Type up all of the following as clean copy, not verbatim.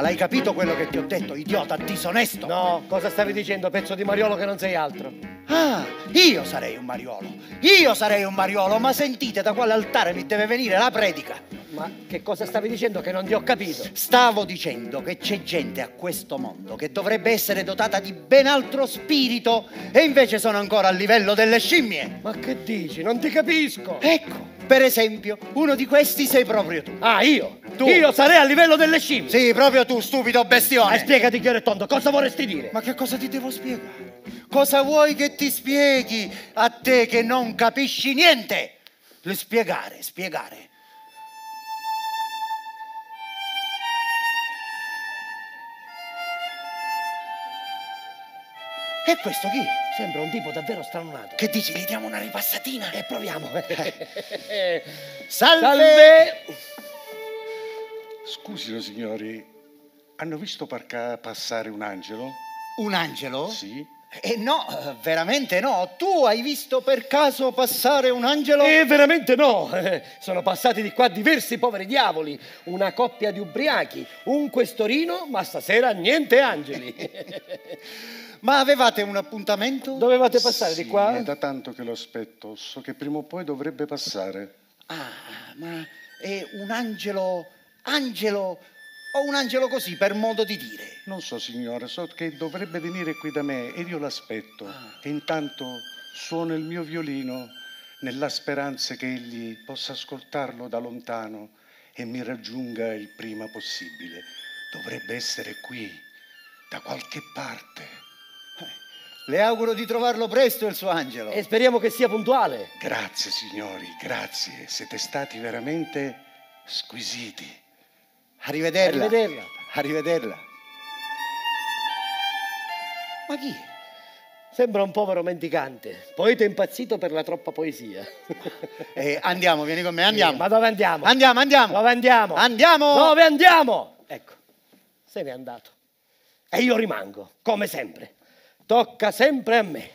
Hai capito quello che ti ho detto, idiota disonesto? No, cosa stavi dicendo, pezzo di mariolo che non sei altro? Ah, io sarei un mariolo. Io sarei un mariolo, ma sentite da quale altare mi deve venire la predica. Ma che cosa stavi dicendo che non ti ho capito? Stavo dicendo che c'è gente a questo mondo che dovrebbe essere dotata di ben altro spirito e invece sono ancora al livello delle scimmie. Ma che dici? Non ti capisco. Ecco. Per esempio, uno di questi sei proprio tu. Ah, io? Tu? Io sarei a livello delle scimmie. Sì, proprio tu, stupido bestione. E spiegati chiaro e tondo, cosa vorresti dire? Ma che cosa ti devo spiegare? Cosa vuoi che ti spieghi a te che non capisci niente? Spiegare. E questo chi? Sembra un tipo davvero stranonato. Che dici, gli diamo una ripassatina? E proviamo. Salve! Scusino, signori, hanno visto passare un angelo? Un angelo? Sì. No, veramente no. Tu hai visto per caso passare un angelo? Veramente no. Sono passati di qua diversi poveri diavoli, una coppia di ubriachi, un questorino, ma stasera niente angeli. Ma avevate un appuntamento? Dovevate passare di qua? È da tanto che lo aspetto, so che prima o poi dovrebbe passare. Ah, ma è un angelo o un angelo così, per modo di dire? Non so, signore, so che dovrebbe venire qui da me ed io l'aspetto. Ah. E intanto suono il mio violino nella speranza che egli possa ascoltarlo da lontano e mi raggiunga il prima possibile. Dovrebbe essere qui, da qualche parte. Le auguro di trovarlo presto il suo angelo. E speriamo che sia puntuale. Grazie, signori, grazie. Siete stati veramente squisiti. Arrivederla. Arrivederla. Arrivederla. Ma chi è? Sembra un povero mendicante, poeta impazzito per la troppa poesia. Andiamo, vieni con me, andiamo. Ma dove andiamo? Andiamo. Dove andiamo? Dove andiamo? Ecco, se n'è andato. E io rimango, come sempre. Tocca sempre a me.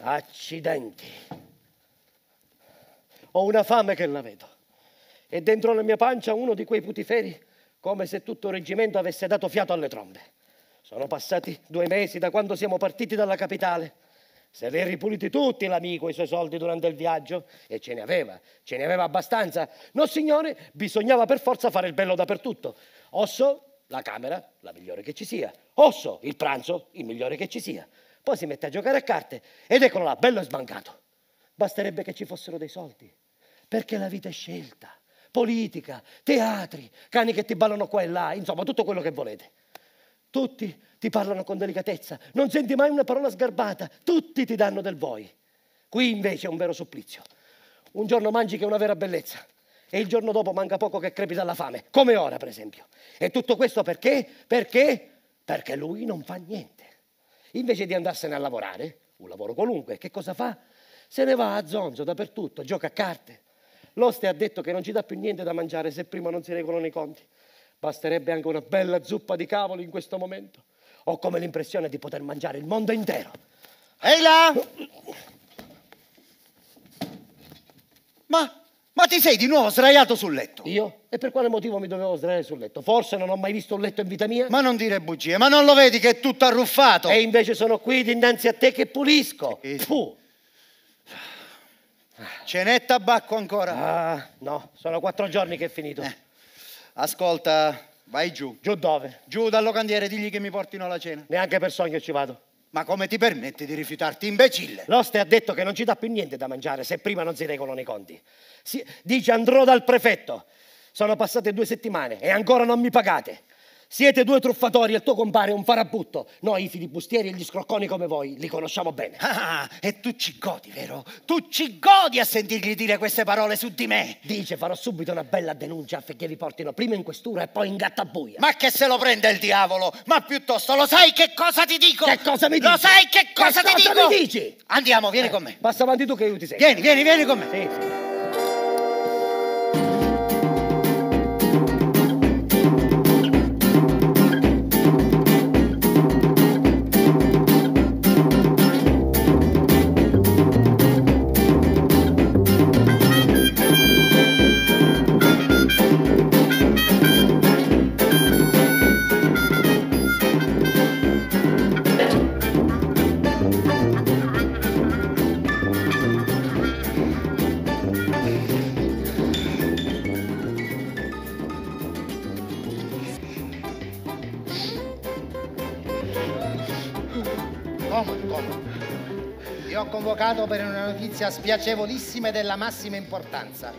Accidenti. Ho una fame che la vedo. E dentro la mia pancia uno di quei putiferi, come se tutto il reggimento avesse dato fiato alle trombe. Sono passati 2 mesi da quando siamo partiti dalla capitale. Se li è ripuliti tutti l'amico, i suoi soldi durante il viaggio, e ce ne aveva abbastanza. No, signore, bisognava per forza fare il bello dappertutto. Osso, la camera, la migliore che ci sia. Osso, il pranzo, il migliore che ci sia. Poi si mette a giocare a carte ed eccolo là, bello e sbancato. Basterebbe che ci fossero dei soldi, perché la vita è scelta, politica, teatri, cani che ti ballano qua e là, insomma tutto quello che volete. Tutti ti parlano con delicatezza, non senti mai una parola sgarbata, tutti ti danno del voi. Qui invece è un vero supplizio. Un giorno mangi che è una vera bellezza e il giorno dopo manca poco che crepi dalla fame, come ora per esempio. E tutto questo perché? Perché lui non fa niente. Invece di andarsene a lavorare, un lavoro qualunque, che cosa fa? Se ne va a zonzo dappertutto, gioca a carte. L'oste ha detto che non ci dà più niente da mangiare se prima non si regolano i conti. Basterebbe anche una bella zuppa di cavoli in questo momento. Ho come l'impressione di poter mangiare il mondo intero. Ehi là! Ma Ma ti sei di nuovo sdraiato sul letto? Io? E per quale motivo mi dovevo sdraiare sul letto? Forse non ho mai visto un letto in vita mia? Ma non dire bugie, ma non lo vedi che è tutto arruffato? E invece sono qui dinanzi a te che pulisco. Puh. Ce n'è tabacco ancora? Ah, no, sono 4 giorni che è finito. Ascolta, vai giù. Giù dove? Giù dal locandiere, digli che mi portino la cena. Neanche per sogno ci vado. Ma come ti permetti di rifiutarti, imbecille? L'oste ha detto che non ci dà più niente da mangiare se prima non si regolano i conti. Dice andrò dal prefetto. Sono passate 2 settimane e ancora non mi pagate. Siete 2 truffatori e il tuo compare è un farabutto. Noi i filibustieri e gli scrocconi come voi li conosciamo bene. Ah, e tu ci godi, vero? Tu ci godi a sentirgli dire queste parole su di me. Dice farò subito una bella denuncia affinché vi portino prima in questura e poi in gattabuia. Ma che se lo prende il diavolo? Ma piuttosto lo sai che cosa ti dico? Che cosa mi dici? Lo sai che cosa ti dico? Cosa mi dici? Andiamo, vieni con me. Passa avanti tu che io ti seguo. Vieni, vieni, vieni con me. Sì, sì. Per una notizia spiacevolissima della massima importanza.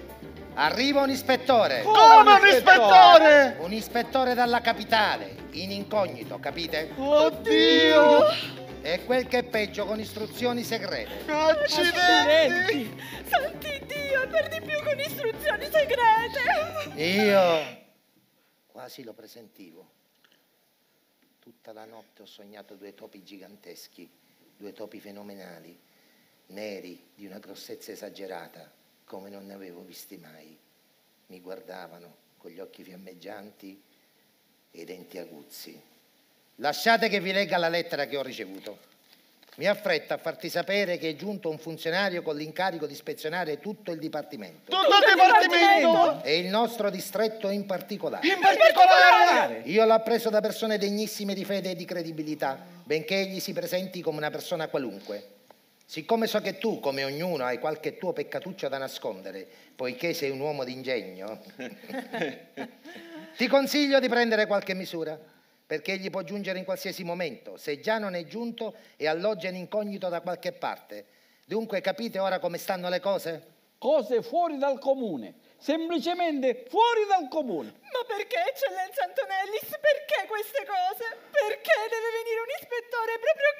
Arriva un ispettore. Come un ispettore? Un ispettore dalla capitale, in incognito, capite? Oddio! E quel che è peggio, con istruzioni segrete. Accidenti! Santi Dio, e per di più con istruzioni segrete! Io quasi lo presentivo. Tutta la notte ho sognato 2 topi giganteschi, 2 topi fenomenali. Neri, di una grossezza esagerata, come non ne avevo visti mai. Mi guardavano con gli occhi fiammeggianti e i denti aguzzi. Lasciate che vi legga la lettera che ho ricevuto. Mi affretto a farti sapere che è giunto un funzionario con l'incarico di ispezionare tutto il dipartimento. Tutto il dipartimento? E il nostro distretto in particolare. In particolare? Io l'ho preso da persone degnissime di fede e di credibilità, benché egli si presenti come una persona qualunque. Siccome so che tu, come ognuno, hai qualche tuo peccatuccio da nascondere, poiché sei un uomo d'ingegno, ti consiglio di prendere qualche misura, perché egli può giungere in qualsiasi momento, se già non è giunto e alloggia in incognito da qualche parte. Dunque capite ora come stanno le cose? Cose fuori dal comune, semplicemente fuori dal comune. Ma perché, eccellenza Antonellis, perché queste cose? Perché deve venire un ispettore proprio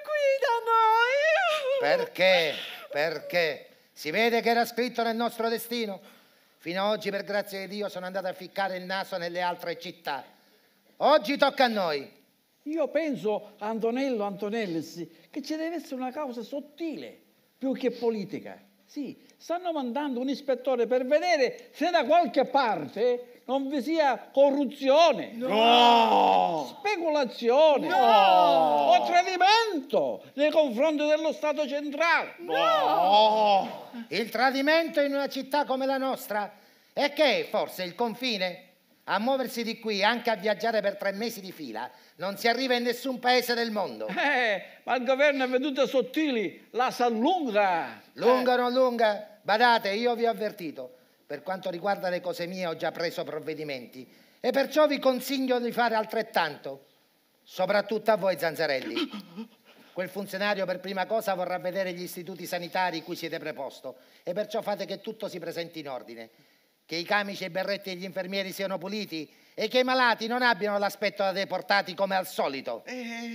qui da noi? Perché? Perché? Si vede che era scritto nel nostro destino. Fino ad oggi, per grazia di Dio, sono andato a ficcare il naso nelle altre città. Oggi tocca a noi. Io penso, Antonello Antonellis, che ci deve essere una causa sottile, più che politica. Sì, stanno mandando un ispettore per vedere se da qualche parte non vi sia corruzione, no, speculazione, no, o tradimento nei confronti dello Stato centrale. No! Il tradimento in una città come la nostra è che forse il confine. A muoversi di qui, anche a viaggiare per 3 mesi di fila, non si arriva in nessun paese del mondo. Ma il governo è venuto sottili, la s'allunga. Lunga o non lunga? Badate, io vi ho avvertito. Per quanto riguarda le cose mie ho già preso provvedimenti e perciò vi consiglio di fare altrettanto. Soprattutto a voi, Zanzarelli. Quel funzionario per prima cosa vorrà vedere gli istituti sanitari cui siete preposto e perciò fate che tutto si presenti in ordine. Che i camici e i berretti degli infermieri siano puliti e che i malati non abbiano l'aspetto da deportati come al solito.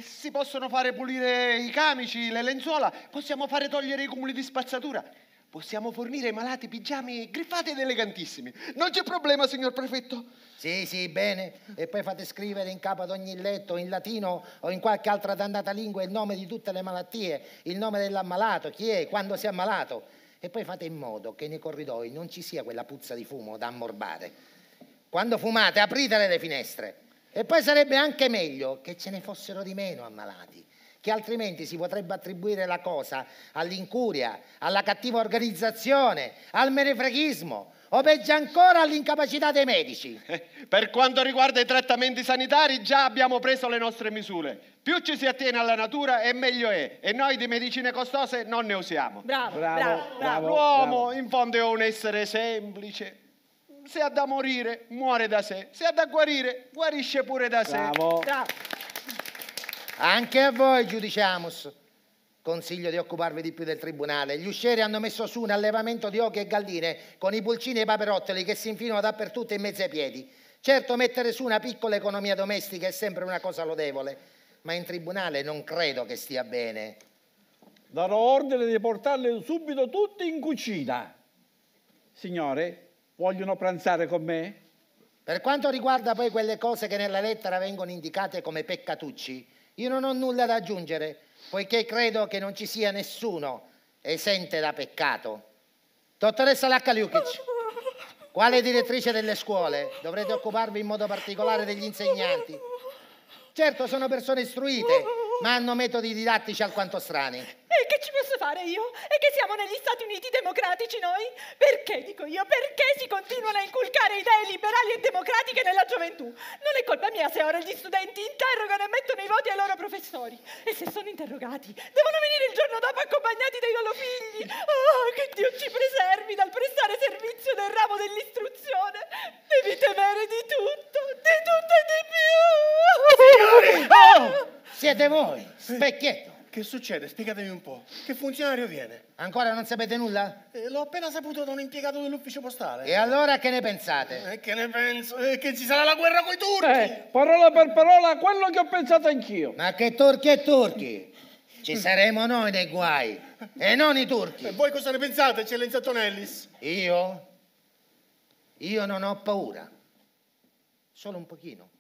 Si possono fare pulire i camici, le lenzuola, possiamo fare togliere i cumuli di spazzatura, possiamo fornire ai malati pigiami griffati ed elegantissimi. Non c'è problema, signor prefetto? Sì, sì, bene. E poi fate scrivere in capo ad ogni letto, in latino o in qualche altra dannata lingua, il nome di tutte le malattie, il nome dell'ammalato, chi è, quando si è ammalato. E poi fate in modo che nei corridoi non ci sia quella puzza di fumo da ammorbare. Quando fumate, apritele le finestre. E poi sarebbe anche meglio che ce ne fossero di meno ammalati, che altrimenti si potrebbe attribuire la cosa all'incuria, alla cattiva organizzazione, al menefreghismo o peggio ancora all'incapacità dei medici. Per quanto riguarda i trattamenti sanitari già abbiamo preso le nostre misure. Più ci si attiene alla natura e meglio è, e noi di medicine costose non ne usiamo. Bravo, bravo, bravo. L'uomo in fondo è un essere semplice. Se ha da morire, muore da sé. Se ha da guarire, guarisce pure da sé. Bravo. Bravo. Anche a voi, giudice Amos, consiglio di occuparvi di più del tribunale. Gli uscieri hanno messo su un allevamento di oche e galline con i pulcini e i paperottoli che si infilano dappertutto in mezzo ai piedi. Certo, mettere su una piccola economia domestica è sempre una cosa lodevole, ma in tribunale non credo che stia bene. Darò ordine di portarle subito tutti in cucina. Signore, vogliono pranzare con me? Per quanto riguarda poi quelle cose che nella lettera vengono indicate come peccatucci, io non ho nulla da aggiungere, poiché credo che non ci sia nessuno esente da peccato. Dottoressa Lakka Lukic, quale direttrice delle scuole, dovrete occuparvi in modo particolare degli insegnanti. Certo, sono persone istruite, ma hanno metodi didattici alquanto strani. E che ci posso fare io? E che siamo negli Stati Uniti democratici noi? Perché, dico io, perché si continuano a inculcare idee liberali e democratiche nella gioventù? Non è colpa mia se ora gli studenti interrogano e mettono i voti ai loro professori. E se sono interrogati, devono venire il giorno dopo accompagnati dai loro figli. Oh, che Dio ci preservi dal prestare servizio del ramo dell'istruzione. Devi temere di tutto e di più. Signori! Oh! Siete voi, Specchietto. Che succede? Spiegatemi un po'. Che funzionario viene? Ancora non sapete nulla? L'ho appena saputo da un impiegato dell'ufficio postale. E allora che ne pensate? Che ne penso? Che ci sarà la guerra coi turchi! Parola per parola quello che ho pensato anch'io. Ma che turchi e turchi? Ci saremo noi nei guai e non i turchi. E voi cosa ne pensate, eccellenza Antonellis? Io? Io non ho paura. Solo un pochino.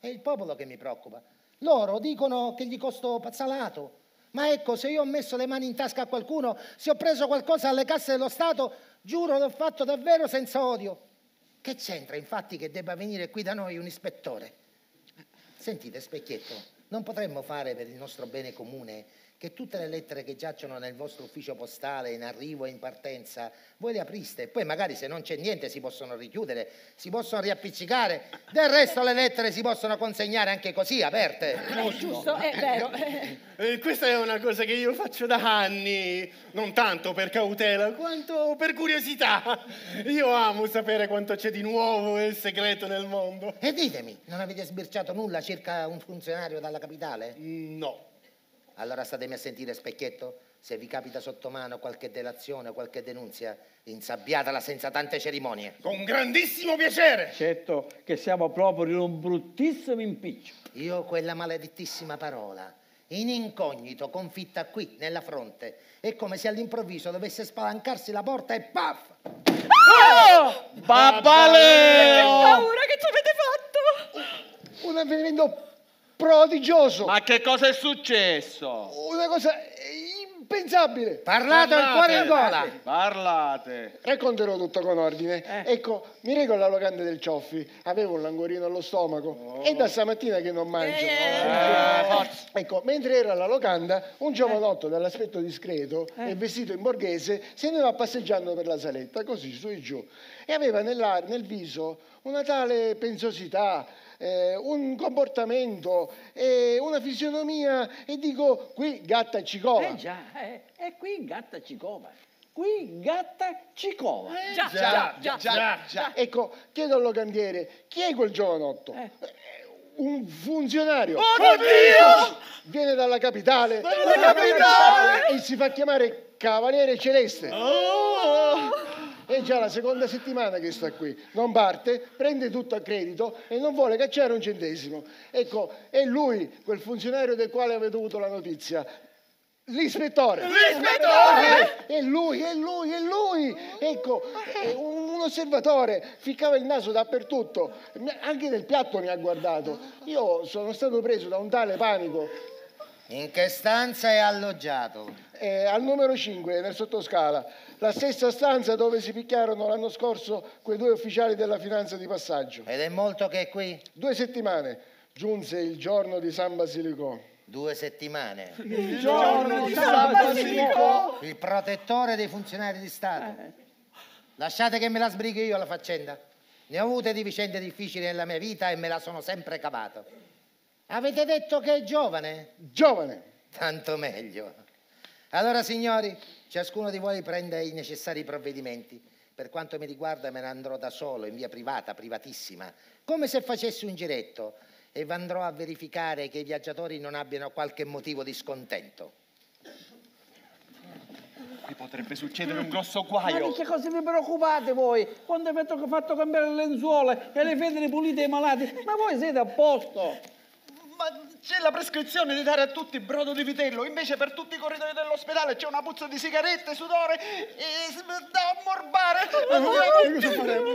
È il popolo che mi preoccupa. Loro dicono che gli costo pazzalato. Ma ecco, se io ho messo le mani in tasca a qualcuno, se ho preso qualcosa alle casse dello Stato, giuro l'ho fatto davvero senza odio. Che c'entra infatti che debba venire qui da noi un ispettore? Sentite, Specchietto, non potremmo fare per il nostro bene comune che tutte le lettere che giacciono nel vostro ufficio postale in arrivo e in partenza voi le apriste e poi magari se non c'è niente si possono richiudere, si possono riappiccicare, del resto le lettere si possono consegnare anche così, aperte. Giusto, è vero. Questa è una cosa che io faccio da anni, non tanto per cautela quanto per curiosità. Io amo sapere quanto c'è di nuovo e segreto nel mondo. E ditemi, non avete sbirciato nulla circa un funzionario dalla capitale? No. Allora statemi a sentire, Specchietto, se vi capita sotto mano qualche delazione o qualche denunzia, insabbiatela senza tante cerimonie. Con grandissimo piacere! Certo che siamo proprio in un bruttissimo impiccio. Io quella maledettissima parola, in incognito, confitta qui, nella fronte, è come se all'improvviso dovesse spalancarsi la porta e paf! Ah! Babba Leo! Che paura che ci avete fatto! Un avvenimento prodigioso. Ma che cosa è successo? Una cosa impensabile. Parlate al cuore in gola. Parlate. Racconterò tutto con ordine. Ecco, mi reco alla locanda del Cioffi. Avevo un languorino allo stomaco e da stamattina che non mangio. Ecco, mentre ero alla locanda, un giovanotto dall'aspetto discreto e vestito in borghese se ne va passeggiando per la saletta, così su e giù. E aveva nel viso una tale pensosità, un comportamento, una fisionomia e dico qui gatta cicova. E qui gatta cicova. Qui gatta cicova. Già. Ecco, chiedo al locandiere, chi è quel giovanotto? Un funzionario. Oh, oddio! Viene dalla capitale. Dalla capitale! E si fa chiamare Cavaliere Celeste. Oh! È già la seconda settimana che sta qui, non parte, prende tutto a credito e non vuole cacciare un centesimo. Ecco, è lui, quel funzionario del quale avete avuto la notizia. L'ispettore! L'ispettore! È lui! Ecco, è un osservatore, ficcava il naso dappertutto, anche nel piatto mi ha guardato. Io sono stato preso da un tale panico. In che stanza è alloggiato? Al numero 5, nel sottoscala. La stessa stanza dove si picchiarono l'anno scorso quei due ufficiali della finanza di passaggio. Ed è molto che è qui? 2 settimane. Giunse il giorno di San Basilicò. 2 settimane. Il giorno di San Basilico. Il protettore dei funzionari di Stato. Lasciate che me la sbrighi io la faccenda. Ne ho avute di vicende difficili nella mia vita e me la sono sempre cavato. Avete detto che è giovane? Giovane. Tanto meglio. Allora, signori, ciascuno di voi prende i necessari provvedimenti. Per quanto mi riguarda me ne andrò da solo, in via privata, privatissima, come se facessi un giretto, e andrò a verificare che i viaggiatori non abbiano qualche motivo di scontento. Qui potrebbe succedere un grosso guaio. Ma di che cosa vi preoccupate voi? Quando avete fatto cambiare le lenzuola e le federe pulite ai malati, ma voi siete a posto. Ma c'è la prescrizione di dare a tutti brodo di vitello, invece per tutti i corridoi dell'ospedale c'è una puzza di sigarette, sudore e da ammorbare. Cosa faremo?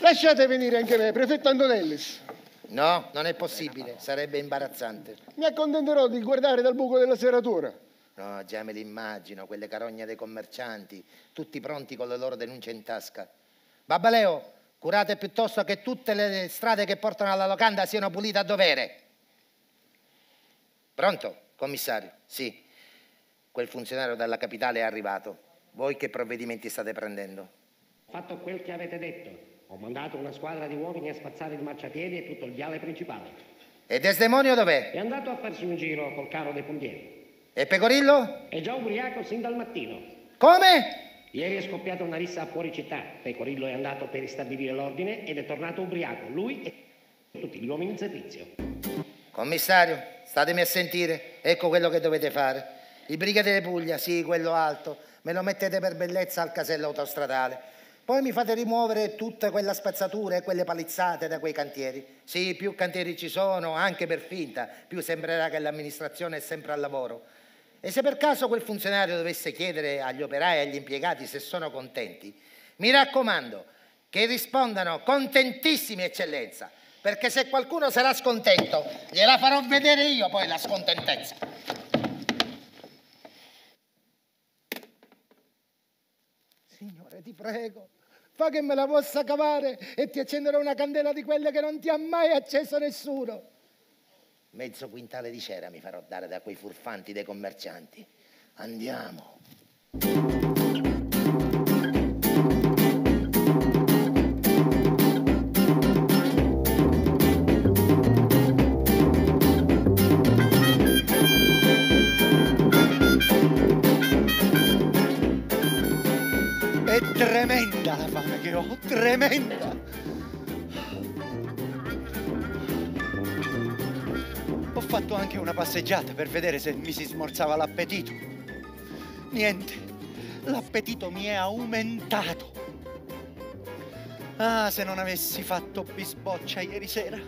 Lasciate venire anche me, prefetto Antonellis. No, non è possibile, sarebbe imbarazzante. Mi accontenterò di guardare dal buco della serratura. No, già me l'immagino, quelle carogne dei commercianti, tutti pronti con le loro denunce in tasca. Babba Leo, curate piuttosto che tutte le strade che portano alla locanda siano pulite a dovere. Pronto, commissario? Sì, quel funzionario dalla capitale è arrivato. Voi che provvedimenti state prendendo? Fatto quel che avete detto. Ho mandato una squadra di uomini a spazzare il marciapiede e tutto il viale principale. E Desdemonio dov'è? È andato a farsi un giro col carro dei pompieri. E Pecorillo? È già ubriaco sin dal mattino. Come? Ieri è scoppiata una rissa fuori città. Pecorillo è andato per ristabilire l'ordine ed è tornato ubriaco, lui e tutti gli uomini in servizio. Commissario, statemi a sentire. Ecco quello che dovete fare. Il brigadiere Puglia, sì, quello alto, me lo mettete per bellezza al casello autostradale. Poi mi fate rimuovere tutta quella spazzatura e quelle palizzate da quei cantieri. Sì, più cantieri ci sono, anche per finta, più sembrerà che l'amministrazione è sempre al lavoro. E se per caso quel funzionario dovesse chiedere agli operai e agli impiegati se sono contenti, mi raccomando che rispondano contentissimi, eccellenza, perché se qualcuno sarà scontento, gliela farò vedere io poi la scontentezza. Signore, ti prego, fa che me la possa cavare e ti accenderò una candela di quelle che non ti ha mai acceso nessuno. Mezzo quintale di cera mi farò dare da quei furfanti dei commercianti. Andiamo. È tremenda la fame che ho, tremenda! Ho fatto anche una passeggiata per vedere se mi si smorzava l'appetito. Niente, l'appetito mi è aumentato. Ah, se non avessi fatto bisboccia ieri sera,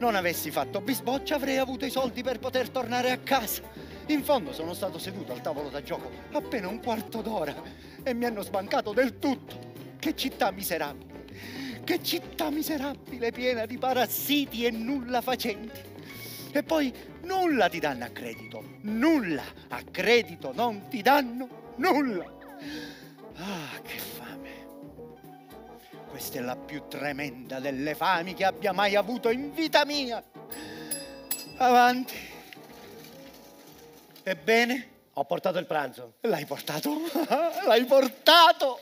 avrei avuto i soldi per poter tornare a casa. In fondo sono stato seduto al tavolo da gioco appena un quarto d'ora e mi hanno sbancato del tutto. Che città miserabile, piena di parassiti e nulla facenti. E poi nulla ti danno a credito, non ti danno nulla. Ah, che fame. Questa è la più tremenda delle fami che abbia mai avuto in vita mia. Avanti. Ebbene? Ho portato il pranzo. L'hai portato? L'hai portato!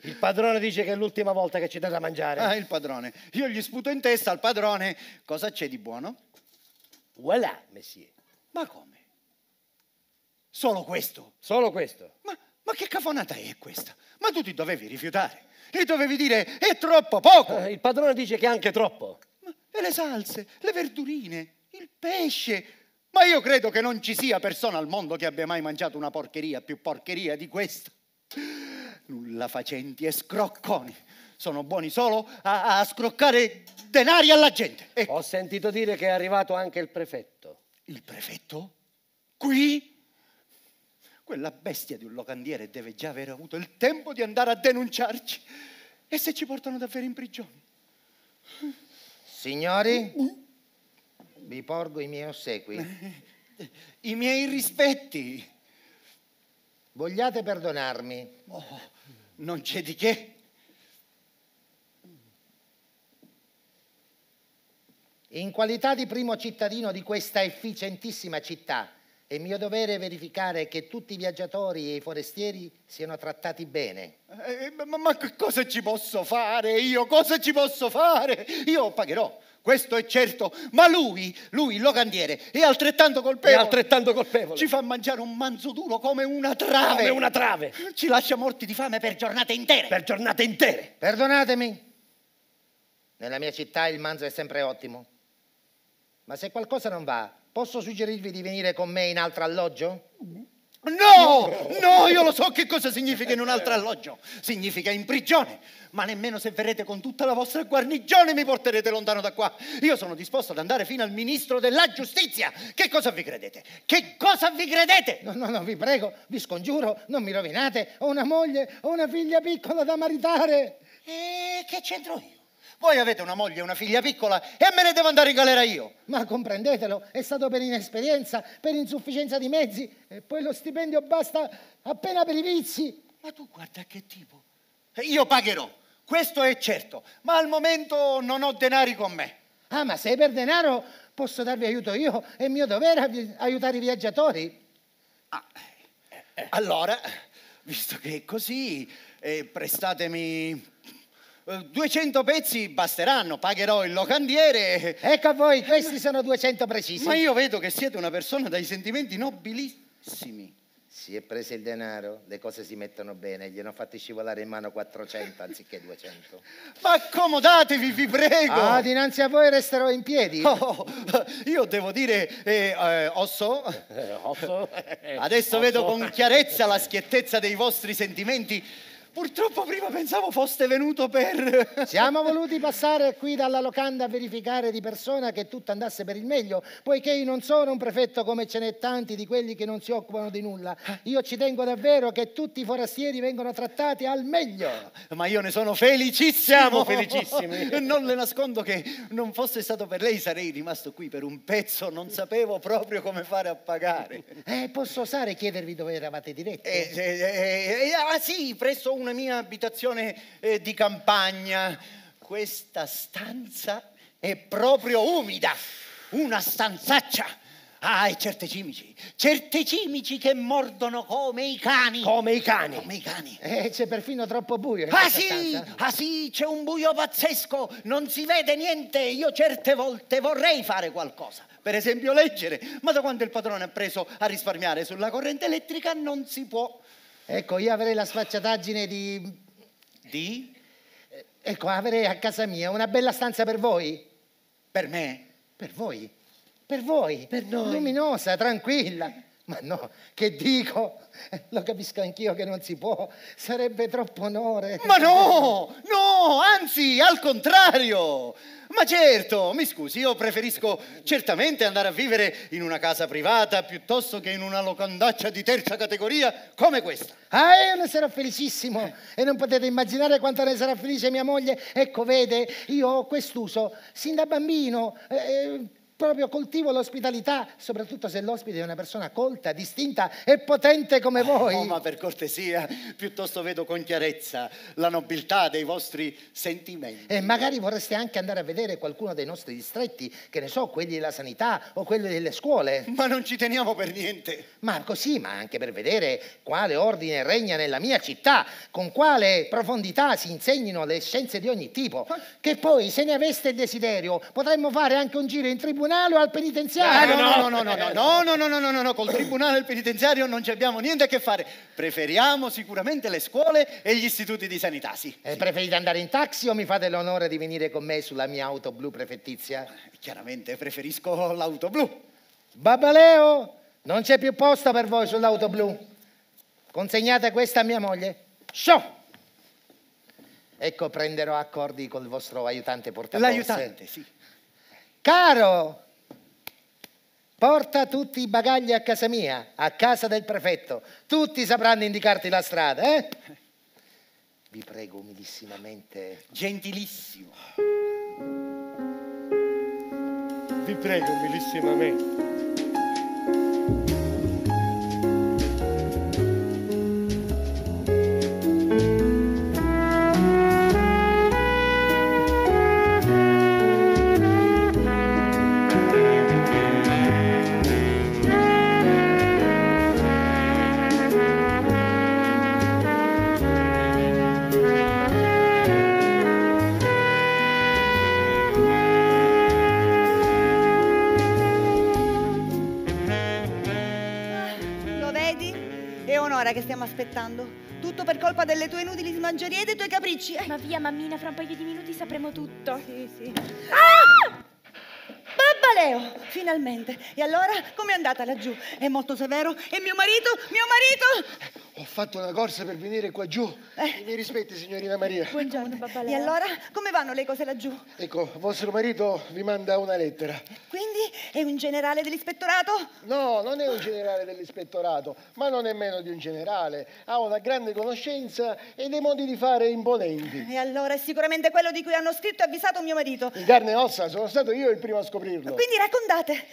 Il padrone dice che è l'ultima volta che ci dà da mangiare. Ah, il padrone. Io gli sputo in testa al padrone. Cosa c'è di buono? Voilà, messie. Ma come? Solo questo? Solo questo. Ma che cafonata è questa? Ma tu ti dovevi rifiutare. E dovevi dire, è troppo poco. Il padrone dice che è anche troppo. E le salse, le verdurine, il pesce. Ma io credo che non ci sia persona al mondo che abbia mai mangiato una porcheria più porcheria di questa. Nulla facenti e scrocconi. Sono buoni solo a scroccare denari alla gente. Ecco. Ho sentito dire che è arrivato anche il prefetto. Il prefetto? Qui? Quella bestia di un locandiere deve già aver avuto il tempo di andare a denunciarci. E se ci portano davvero in prigione? Signori, vi porgo i miei ossequi. I miei rispetti. Vogliate perdonarmi? Oh, non c'è di che. In qualità di primo cittadino di questa efficientissima città, è mio dovere verificare che tutti i viaggiatori e i forestieri siano trattati bene. Ma cosa ci posso fare io? Cosa ci posso fare? Io pagherò, questo è certo, ma lui, il locandiere, è altrettanto colpevole. È altrettanto colpevole. Ci fa mangiare un manzo duro come una trave. Come una trave. Ci lascia morti di fame per giornate intere. Per giornate intere. Perdonatemi, nella mia città il manzo è sempre ottimo. Ma se qualcosa non va, posso suggerirvi di venire con me in altro alloggio? No, io lo so che cosa significa in un altro alloggio. Significa in prigione. Ma nemmeno se verrete con tutta la vostra guarnigione mi porterete lontano da qua. Io sono disposto ad andare fino al ministro della giustizia. Che cosa vi credete? Che cosa vi credete? No, vi prego, vi scongiuro, non mi rovinate. Ho una moglie, ho una figlia piccola da maritare. E che c'entro io? Voi avete una moglie e una figlia piccola e me ne devo andare in galera io. Ma comprendetelo, è stato per inesperienza, per insufficienza di mezzi e poi lo stipendio basta appena per i vizi. Ma tu guarda che tipo. Io pagherò, questo è certo, ma al momento non ho denari con me. Ah, ma se è per denaro posso darvi aiuto io, è mio dovere aiutare i viaggiatori. Allora, visto che è così, prestatemi... 200 pezzi basteranno, pagherò il locandiere. Ecco a voi, questi sono 200 precisi. Ma io vedo che siete una persona dai sentimenti nobilissimi. Si è preso il denaro, le cose si mettono bene, gliene ho fatti scivolare in mano 400 anziché 200. Ma accomodatevi, vi prego. Ah, dinanzi a voi resterò in piedi. Io devo dire, osso? Adesso osso. Vedo con chiarezza la schiettezza dei vostri sentimenti. Purtroppo prima pensavo foste venuto per... Siamo voluti passare qui dalla locanda a verificare di persona che tutto andasse per il meglio, poiché io non sono un prefetto come ce n'è tanti di quelli che non si occupano di nulla. Io ci tengo davvero che tutti i forastieri vengano trattati al meglio. Ma io ne sono felicissimo. Siamo felicissimi. Non le nascondo che non fosse stato per lei sarei rimasto qui per un pezzo, non sapevo proprio come fare a pagare. Posso osare chiedervi dove eravate diretti? Sì, presso una mia abitazione di campagna. Questa stanza è proprio umida, una stanzaccia. Ah, e certi cimici che mordono come i cani. Come i cani. C'è perfino troppo buio in questa stanza. Ah sì, c'è un buio pazzesco, non si vede niente. Io certe volte vorrei fare qualcosa, per esempio leggere, ma da quando il padrone ha preso a risparmiare sulla corrente elettrica non si può. Ecco, io avrei la sfacciataggine di... Di? Ecco, avrei a casa mia una bella stanza per voi. Per me? Per voi. Per voi. Per noi. Luminosa, tranquilla. Ma no, che dico? Lo capisco anch'io che non si può. Sarebbe troppo onore. Ma no, anzi, al contrario. Ma certo, mi scusi, io preferisco certamente andare a vivere in una casa privata piuttosto che in una locandaccia di terza categoria come questa. Ah, io ne sarò felicissimo e non potete immaginare quanto ne sarà felice mia moglie. Ecco, vede, io ho quest'uso, sin da bambino, proprio coltivo l'ospitalità, soprattutto se l'ospite è una persona colta, distinta e potente come voi. No, ma per cortesia, piuttosto vedo con chiarezza la nobiltà dei vostri sentimenti. E magari vorreste anche andare a vedere qualcuno dei nostri distretti, che ne so, quelli della sanità o quelli delle scuole. Ma non ci teniamo per niente. Marco, sì, ma anche per vedere quale ordine regna nella mia città, con quale profondità si insegnino le scienze di ogni tipo. Che poi, se ne aveste il desiderio, potremmo fare anche un giro in tribunale o al penitenziario. No, col tribunale e il penitenziario non ci abbiamo niente a che fare. Preferiamo sicuramente le scuole e gli istituti di sanità, sì. Preferite andare in taxi o mi fate l'onore di venire con me sulla mia auto blu prefettizia? Chiaramente preferisco l'auto blu. Babba Leo, non c'è più posto per voi sull'auto blu. Consegnate questa a mia moglie. Sciò! Ecco, prenderò accordi col vostro aiutante portaborse. L'aiutante, sì. Caro, porta tutti i bagagli a casa mia, a casa del prefetto. Tutti sapranno indicarti la strada, eh? Vi prego umilissimamente. Gentilissimo. Vi prego umilissimamente. cara, che stiamo aspettando? Tutto per colpa delle tue inutili smangerie e dei tuoi capricci. Ma via, mammina, fra un paio di minuti sapremo tutto. Sì, sì. Ah! Babba Leo, finalmente. E allora, com'è andata laggiù? È molto severo? E mio marito? Ho fatto una corsa per venire qua giù. I miei rispetti, signorina Maria. Buongiorno, Babba Leo. E allora, come vanno le cose laggiù? Ecco, vostro marito vi manda una lettera. Quindi è un generale dell'ispettorato? No, non è un generale dell'ispettorato, ma non è meno di un generale. Ha una grande conoscenza e dei modi di fare imponenti. E allora è sicuramente quello di cui hanno scritto e avvisato mio marito. In carne e ossa, sono stato io il primo a scoprirlo. Quindi raccontate.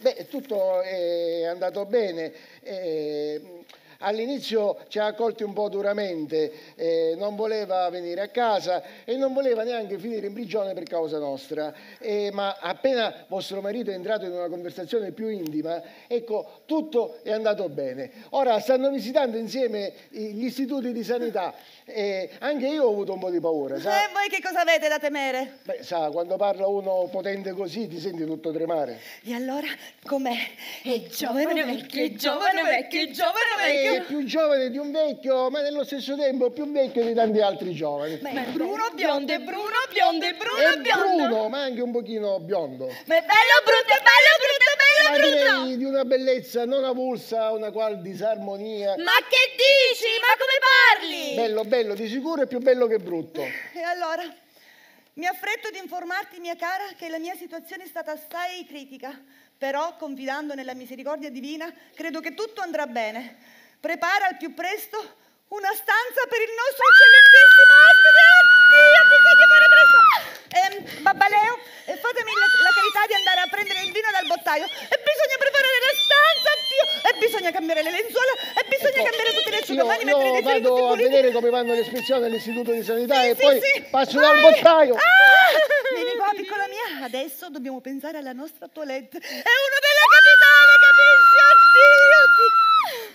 Beh, tutto è andato bene. All'inizio ci ha accolti un po' duramente, non voleva venire a casa e non voleva neanche finire in prigione per causa nostra, ma appena vostro marito è entrato in una conversazione più intima, ecco, tutto è andato bene. Ora stanno visitando insieme gli istituti di sanità e anche io ho avuto un po' di paura, sa? E voi che cosa avete da temere? Beh, sa, quando parla uno potente così ti senti tutto tremare. E allora com'è? È giovane vecchio, è giovane vecchio, è giovane vecchio. È più giovane di un vecchio, ma nello stesso tempo più vecchio di tanti altri giovani. Ma è bruno, biondo, è bruno, biondo, è bruno, è biondo. È bruno, ma anche un pochino biondo. Ma è bello, brutto, bello, ma brutto. Di una bellezza non avulsa, una qual disarmonia. Ma che dici? Ma come parli? Bello, bello, di sicuro è più bello che brutto. E allora, mi affretto di informarti, mia cara, che la mia situazione è stata assai critica. Però, confidando nella misericordia divina, credo che tutto andrà bene. Prepara al più presto una stanza per il nostro eccellentissimo ospite. Oddio, bisogna fare presto. Babba Leo, fatemi la carità di andare a prendere il vino dal bottaio. E bisogna preparare la stanza, Dio. E bisogna cambiare le lenzuola. E bisogna cambiare tutte le asciugamani. Io vado a vedere come vanno le ispezioni all'istituto di sanità, sì, e sì, poi sì, passo dal bottaio. Ah! Vieni qua, piccola mia. Adesso dobbiamo pensare alla nostra toilette. È uno della capitale, capisci? Oddio.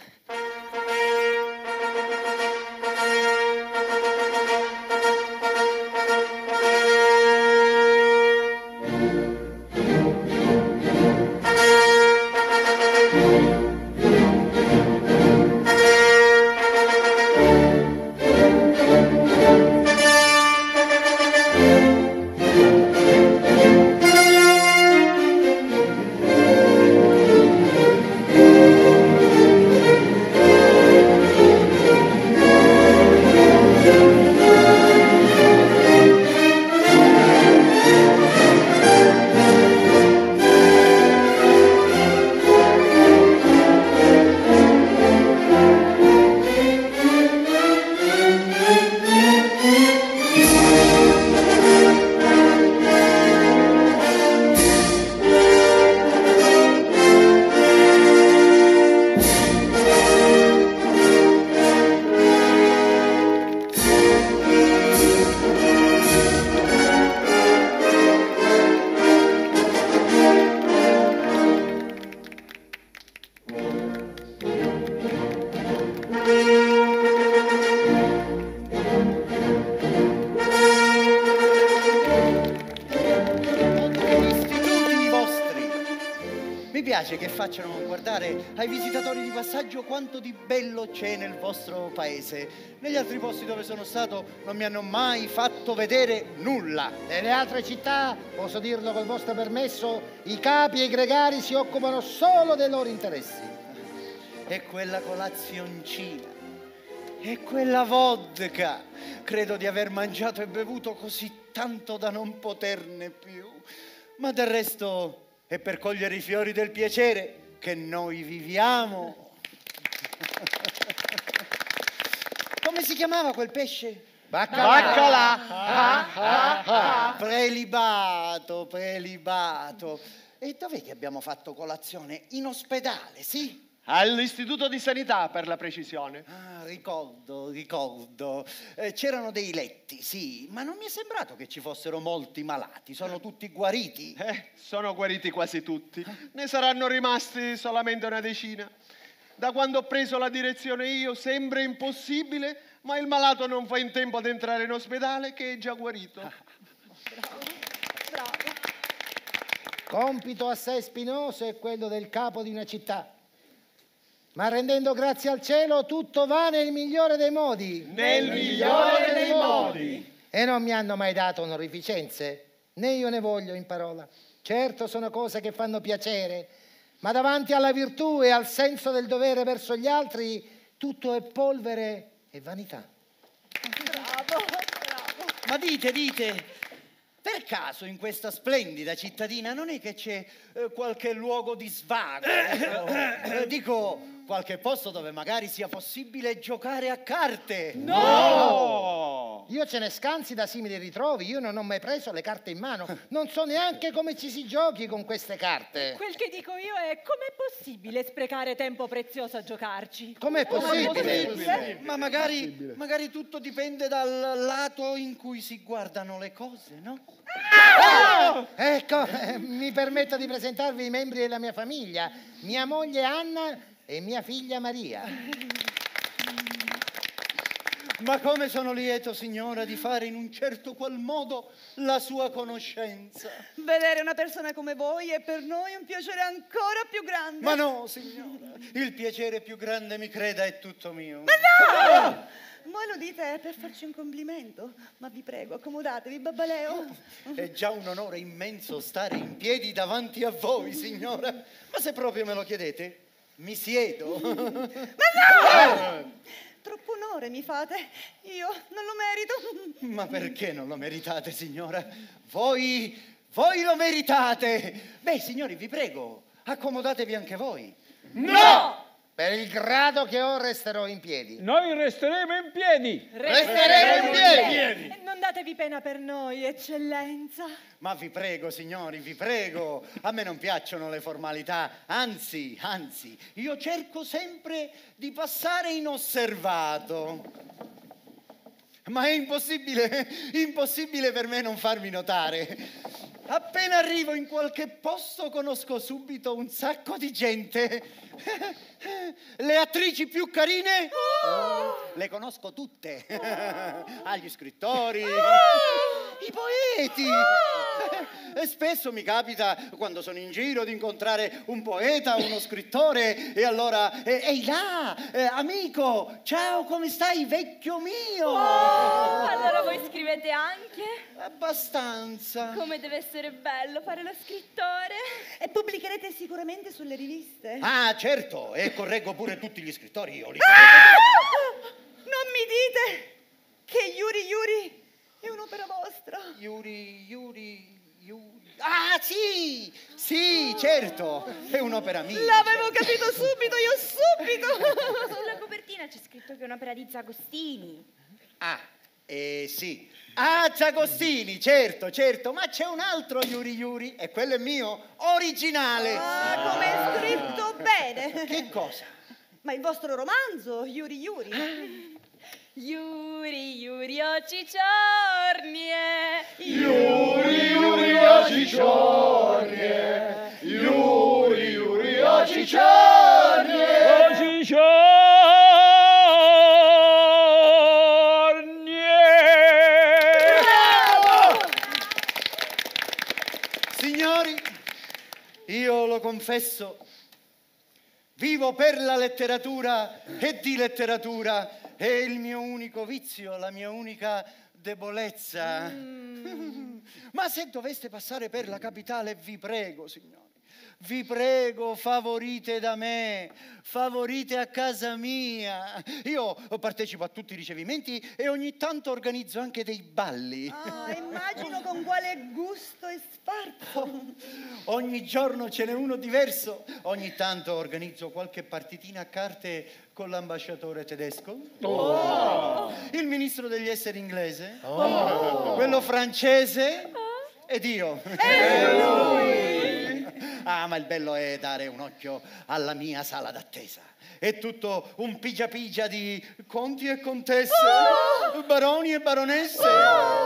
Che facciano guardare ai visitatori di passaggio quanto di bello c'è nel vostro paese. Negli altri posti dove sono stato non mi hanno mai fatto vedere nulla. Nelle altre città, posso dirlo col vostro permesso, i capi e i gregari si occupano solo dei loro interessi. E quella colazioncina, e quella vodka, credo di aver mangiato e bevuto così tanto da non poterne più. Ma del resto è per cogliere i fiori del piacere che noi viviamo. Come si chiamava quel pesce? Baccalà. Prelibato. E dov'è che abbiamo fatto colazione? In ospedale, sì? All'istituto di sanità, per la precisione. Ah, ricordo. C'erano dei letti, sì, ma non mi è sembrato che ci fossero molti malati. Sono tutti guariti? Sono guariti quasi tutti. Ne saranno rimasti solamente una decina. Da quando ho preso la direzione io sembra impossibile, ma il malato non fa in tempo ad entrare in ospedale che è già guarito. Bravo. Compito assai spinoso è quello del capo di una città. ma rendendo grazie al cielo tutto va nel migliore dei modi. Nel migliore dei modi. E non mi hanno mai dato onorificenze, né io ne voglio in parola. Certo sono cose che fanno piacere, ma davanti alla virtù e al senso del dovere verso gli altri tutto è polvere e vanità. Bravo, bravo. Ma dite, per caso in questa splendida cittadina non è che c'è qualche luogo di svago? Dico, qualche posto dove magari sia possibile giocare a carte? No! Io ce ne scansi da simili ritrovi, io non ho mai preso le carte in mano, non so neanche come ci si giochi con queste carte. Quel che dico io è, com'è possibile sprecare tempo prezioso a giocarci? Com'è possibile? Possibile? Ma magari tutto dipende dal lato in cui si guardano le cose, no? Oh! Ecco, mi permetto di presentarvi i membri della mia famiglia, mia moglie Anna e mia figlia Maria. Ma come sono lieto, signora, di fare in un certo qual modo la sua conoscenza. Vedere una persona come voi è per noi un piacere ancora più grande. Ma no, signora, il piacere più grande, mi creda, è tutto mio. Ma no! Oh! Voi lo dite per farci un complimento, ma vi prego, accomodatevi, Babba Leo. È già un onore immenso stare in piedi davanti a voi, signora. Ma se proprio me lo chiedete, mi siedo. Ma no! Troppo onore mi fate, io non lo merito. Ma perché non lo meritate, signora? Voi lo meritate. Beh, signori, vi prego, accomodatevi anche voi. No! Per il grado che ho resterò in piedi. Noi resteremo in piedi. Resteremo in piedi. Non datevi pena per noi, eccellenza. Ma vi prego, signori, vi prego. A me non piacciono le formalità. Anzi, io cerco sempre di passare inosservato. Ma è impossibile per me non farmi notare. Appena arrivo in qualche posto conosco subito un sacco di gente. Le attrici più carine le conosco tutte. Agli scrittori, i poeti. E spesso mi capita, quando sono in giro, di incontrare un poeta, uno scrittore, e allora ehi là, amico, ciao, come stai, vecchio mio? Allora voi scrivete anche? Abbastanza. Come deve essere bello fare lo scrittore. E pubblicherete sicuramente sulle riviste? Ah, certo, e correggo pure tutti gli scrittori, io li correggo. Non mi dite che Yuri è un'opera vostra. Yuri. Ah, sì, certo, è un'opera mia. L'avevo capito subito. Sulla copertina c'è scritto che è un'opera di Zagostini. Ah, sì. Ah, Zagostini, certo, ma c'è un altro Yuri, e quello è mio, originale. Ah, come è scritto bene. Che cosa? Ma il vostro romanzo, Yuri. Yuri, oggi giornie. Yuri, oggi giornie. Yuri, oggi giornie. Oggi giornie. Bravo! Signori, io lo confesso, vivo per la letteratura e di letteratura. È il mio unico vizio, la mia unica debolezza. Ma se doveste passare per la capitale, vi prego, signori, vi prego, favorite da me, favorite a casa mia. Io partecipo a tutti i ricevimenti e ogni tanto organizzo anche dei balli. Ah, immagino con quale gusto e sfarzo. Ogni giorno ce n'è uno diverso. Ogni tanto organizzo qualche partitina a carte con l'ambasciatore tedesco, il ministro degli esteri inglese, quello francese ed io. E lui! Ah, ma il bello è dare un occhio alla mia sala d'attesa. È tutto un pigia di conti e contesse, baroni e baronesse,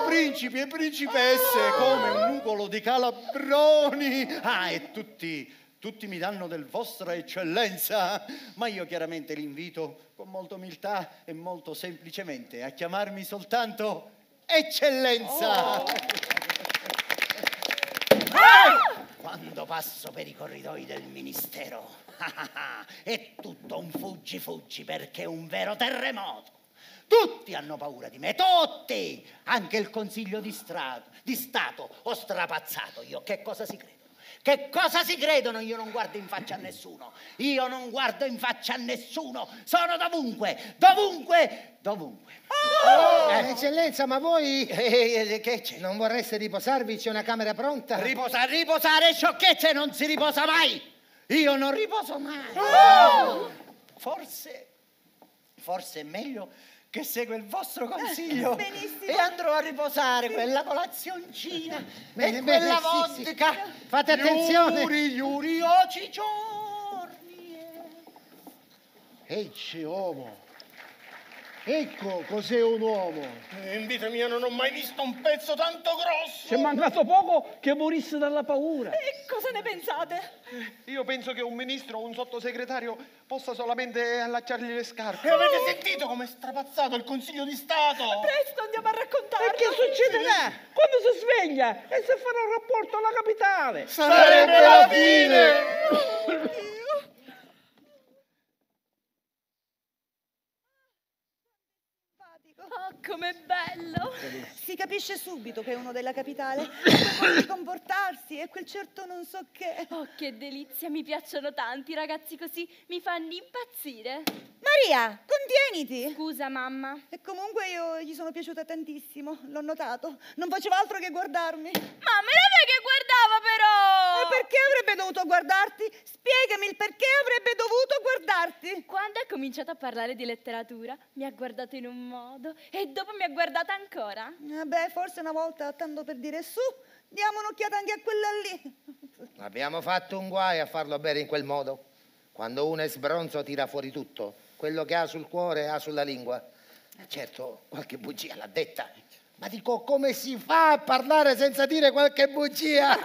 principi e principesse, come un nugolo di calabroni. Ah, e tutti mi danno del vostra eccellenza, ma io chiaramente li invito con molta umiltà e molto semplicemente a chiamarmi soltanto eccellenza. Quando quando passo per i corridoi del Ministero. È tutto un fuggi-fuggi perché è un vero terremoto. Tutti hanno paura di me, tutti! Anche il Consiglio di Stato ho strapazzato io. Che cosa si crede? Che cosa si credono? Io non guardo in faccia a nessuno, io non guardo in faccia a nessuno, sono dovunque, dovunque, dovunque. Oh! Eccellenza, ma voi che c'è? Non vorreste riposarvi? C'è una camera pronta? Riposare sciocchezze, non si riposa mai! Io non riposo mai! Oh! Forse è meglio che segue il vostro consiglio. Benissimo. E andrò a riposare quella colazioncina e quella vodka. Sì. Fate attenzione. Yuri, oggi giorni. Ecce uomo. Ecco cos'è un uomo. In vita mia non ho mai visto un pezzo tanto grosso. C'è mancato poco che morisse dalla paura. E cosa ne pensate? Io penso che un ministro o un sottosegretario possa solamente allacciargli le scarpe. E avete sentito come è strapazzato il Consiglio di Stato? Presto andiamo a raccontarlo. E che succederà? Quando si sveglia e se farà un rapporto alla capitale? Sarebbe la fine! Oh, com'è bello! Si capisce subito che è uno della capitale, come comportarsi e quel certo non so che. Oh, che delizia, mi piacciono tanti ragazzi così, mi fanno impazzire. Maria, contieniti! Scusa, mamma. E comunque io gli sono piaciuta tantissimo, l'ho notato. Non facevo altro che guardarmi. Mamma, non è che guardava però! E perché avrebbe dovuto guardarti? Spiegami il perché avrebbe dovuto guardarti! Quando ha cominciato a parlare di letteratura, mi ha guardato in un modo. E dopo mi ha guardata ancora? Vabbè, forse una volta, tanto per dire su, diamo un'occhiata anche a quella lì. Abbiamo fatto un guai a farlo bere in quel modo. Quando uno è sbronzo tira fuori tutto. Quello che ha sul cuore ha sulla lingua. Certo, qualche bugia l'ha detta. Ma dico, come si fa a parlare senza dire qualche bugia?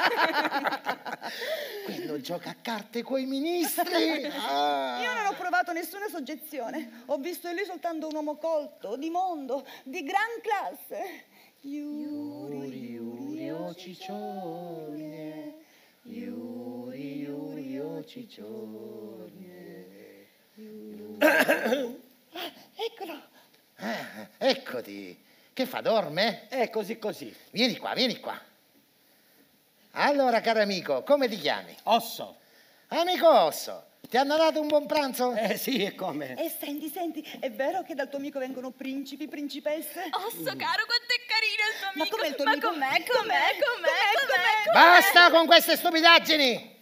Quello gioca a carte coi ministri. Ah. Io non ho provato nessuna soggezione. Ho visto in lui soltanto un uomo colto, di mondo, di gran classe. Yuri, Yuri, o ciccione. Yuri, Yuri, o ciccione. Eccolo. Ah, eccoti. Che fa, dorme? Così così. Vieni qua, vieni qua. Allora, caro amico, come ti chiami? Osso. Amico Osso, ti hanno dato un buon pranzo? Sì, e come? Senti, è vero che dal tuo amico vengono principi, principesse? Osso, caro, quanto è carino il tuo amico. Ma com'è il tuo amico? Com'è? Basta con queste stupidaggini!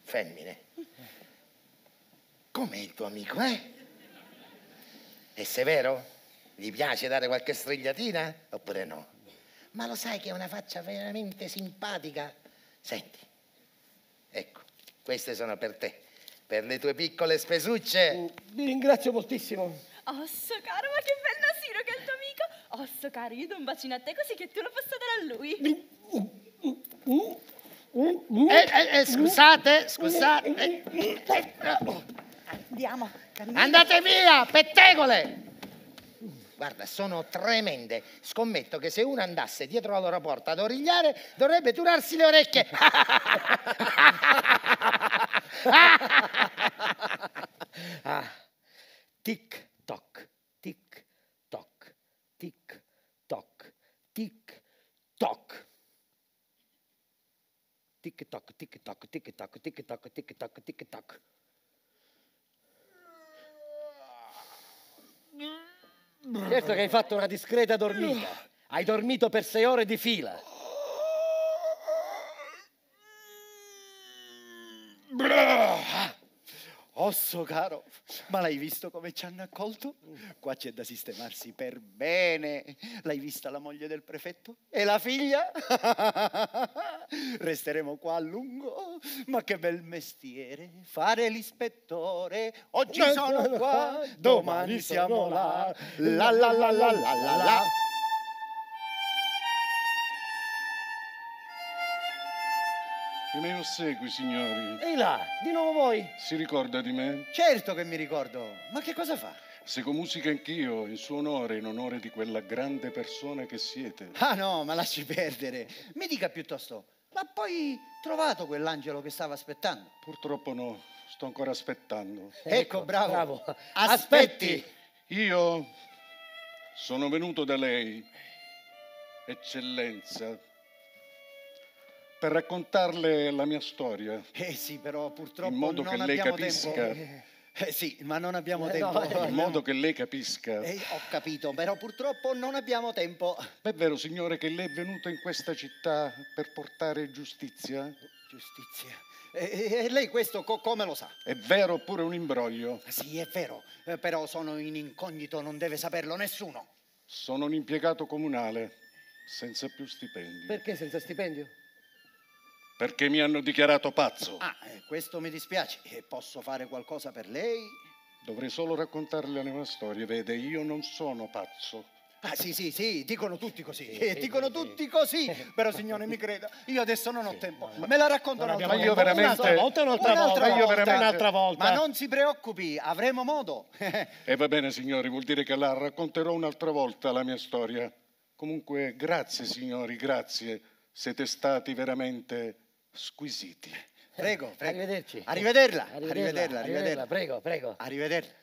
Femmine. Com'è il tuo amico, eh? È severo? Gli piace dare qualche strigliatina oppure no? Ma lo sai che è una faccia veramente simpatica? Senti, ecco, queste sono per te, per le tue piccole spesucce. Vi ringrazio moltissimo. Osso caro, ma che bel nasino che è il tuo amico. Osso caro, io do un bacino a te così che tu lo possa dare a lui. Scusate. Andiamo. Andate via, pettegole! Guarda, sono tremende. Scommetto che se uno andasse dietro la loro porta ad origliare, dovrebbe turarsi le orecchie. Tic toc, tic toc, tic toc, tic toc. Tic toc, tic toc, tic toc, tic toc, tic toc, tic toc. Certo che hai fatto una discreta dormita. Hai dormito per 6 ore di fila. Osso caro, ma l'hai visto come ci hanno accolto? Qua c'è da sistemarsi per bene. L'hai vista la moglie del prefetto? E la figlia? Resteremo qua a lungo. Ma che bel mestiere, fare l'ispettore. Oggi sono qua, domani siamo là. La la la la la la la. Me lo segui, signori. Ehi là, di nuovo voi. Si ricorda di me? Certo che mi ricordo. Ma che cosa fa? Seguo musica anch'io, in suo onore, in onore di quella grande persona che siete. Ah no, ma lasci perdere. Mi dica piuttosto, Ma poi trovato quell'angelo che stava aspettando? Purtroppo no, sto ancora aspettando. Ecco, bravo. Aspetti. Io sono venuto da lei, Eccellenza, per raccontarle la mia storia. Eh sì, però purtroppo non abbiamo tempo. In modo che lei capisca. Sì, ma non abbiamo tempo. In modo che lei capisca. Ho capito, però purtroppo non abbiamo tempo. È vero, signore, che lei è venuta in questa città per portare giustizia? Giustizia? E lei questo come lo sa? È vero oppure un imbroglio? Sì, è vero, però sono in incognito, non deve saperlo nessuno. Sono un impiegato comunale, senza più stipendio. Perché senza stipendio? Perché mi hanno dichiarato pazzo. Ah, questo mi dispiace. Posso fare qualcosa per lei? Dovrei solo raccontarle la mia storia. Vede, io non sono pazzo. Ah, sì, dicono tutti così. Dicono tutti così. Però, signore, mi creda, io adesso non ho tempo. Me la racconto un'altra volta. Un'altra volta. Ma non si preoccupi, avremo modo. Va bene, signori, vuol dire che la racconterò un'altra volta la mia storia. Comunque, grazie, signori, grazie. Siete stati veramente squisiti. Prego. Arrivederci. Arrivederla. Prego. Arrivederla.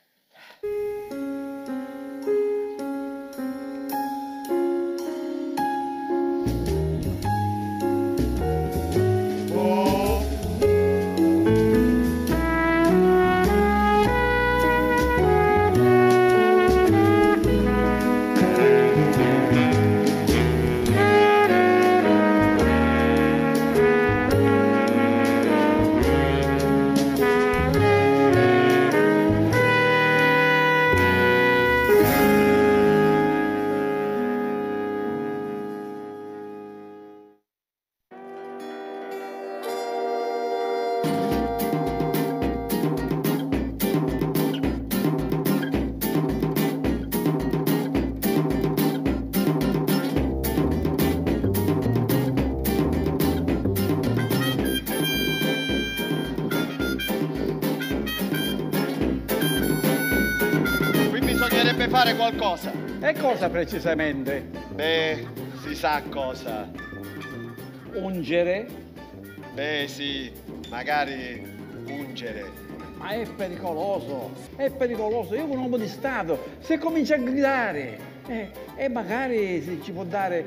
Qualcosa. E cosa precisamente? Beh, si sa cosa. Ungere? Beh, sì, magari ungere. Ma è pericoloso, è pericoloso. Io sono un uomo di Stato. Se comincia a gridare, magari ci può dare,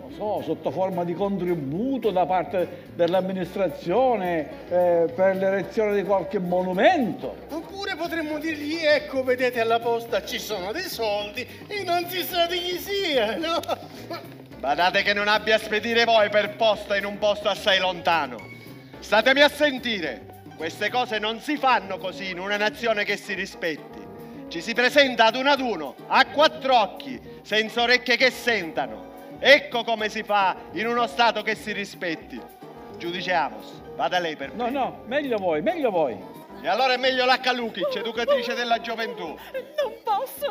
non so, sotto forma di contributo da parte dell'amministrazione per l'erezione di qualche monumento. Potremmo dirgli, ecco, vedete, alla posta ci sono dei soldi e non si sa di chi sia, no? Badate che non abbia a spedire voi per posta in un posto assai lontano. Statemi a sentire, queste cose non si fanno così in una nazione che si rispetti. Ci si presenta ad uno, a quattro occhi, senza orecchie che sentano. Ecco come si fa in uno Stato che si rispetti. Giudice Amos, vada lei per me. No, meglio voi. E allora è meglio Lakka Lukic, educatrice della gioventù. Non posso,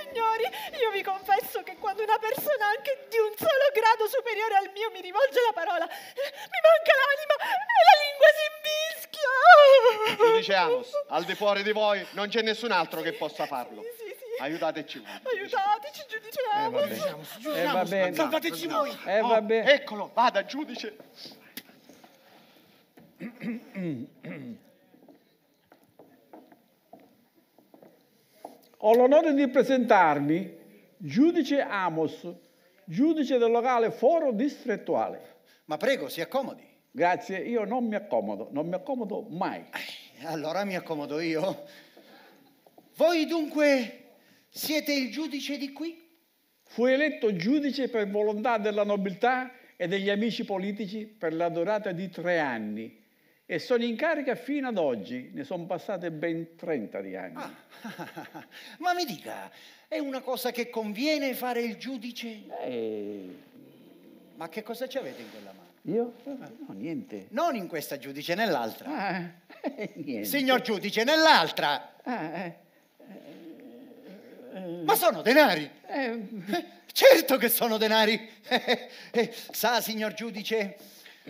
signori. Io vi confesso che quando una persona anche di un solo grado superiore al mio mi rivolge la parola, mi manca l'anima e la lingua si imbischia. Giudice Amos, al di fuori di voi non c'è nessun altro che possa farlo. Sì. Aiutateci voi. Aiutateci, giudice Amos. Giudice Amos, salvateci voi. Eccolo, vada, giudice. Ho l'onore di presentarmi giudice Amos, giudice del locale foro distrettuale. Ma prego, si accomodi. Grazie, io non mi accomodo mai. Allora mi accomodo io. Voi dunque siete il giudice di qui? Fui eletto giudice per volontà della nobiltà e degli amici politici per la durata di 3 anni. E sono in carica fino ad oggi, ne sono passate ben 30 di anni. Ah, ma mi dica, è una cosa che conviene fare il giudice? Ma che cosa ci avete in quella mano? Io? No, niente. Non in questa giudice, nell'altra. Niente. Signor giudice, nell'altra. Ma sono denari. Certo che sono denari. Sa, signor giudice,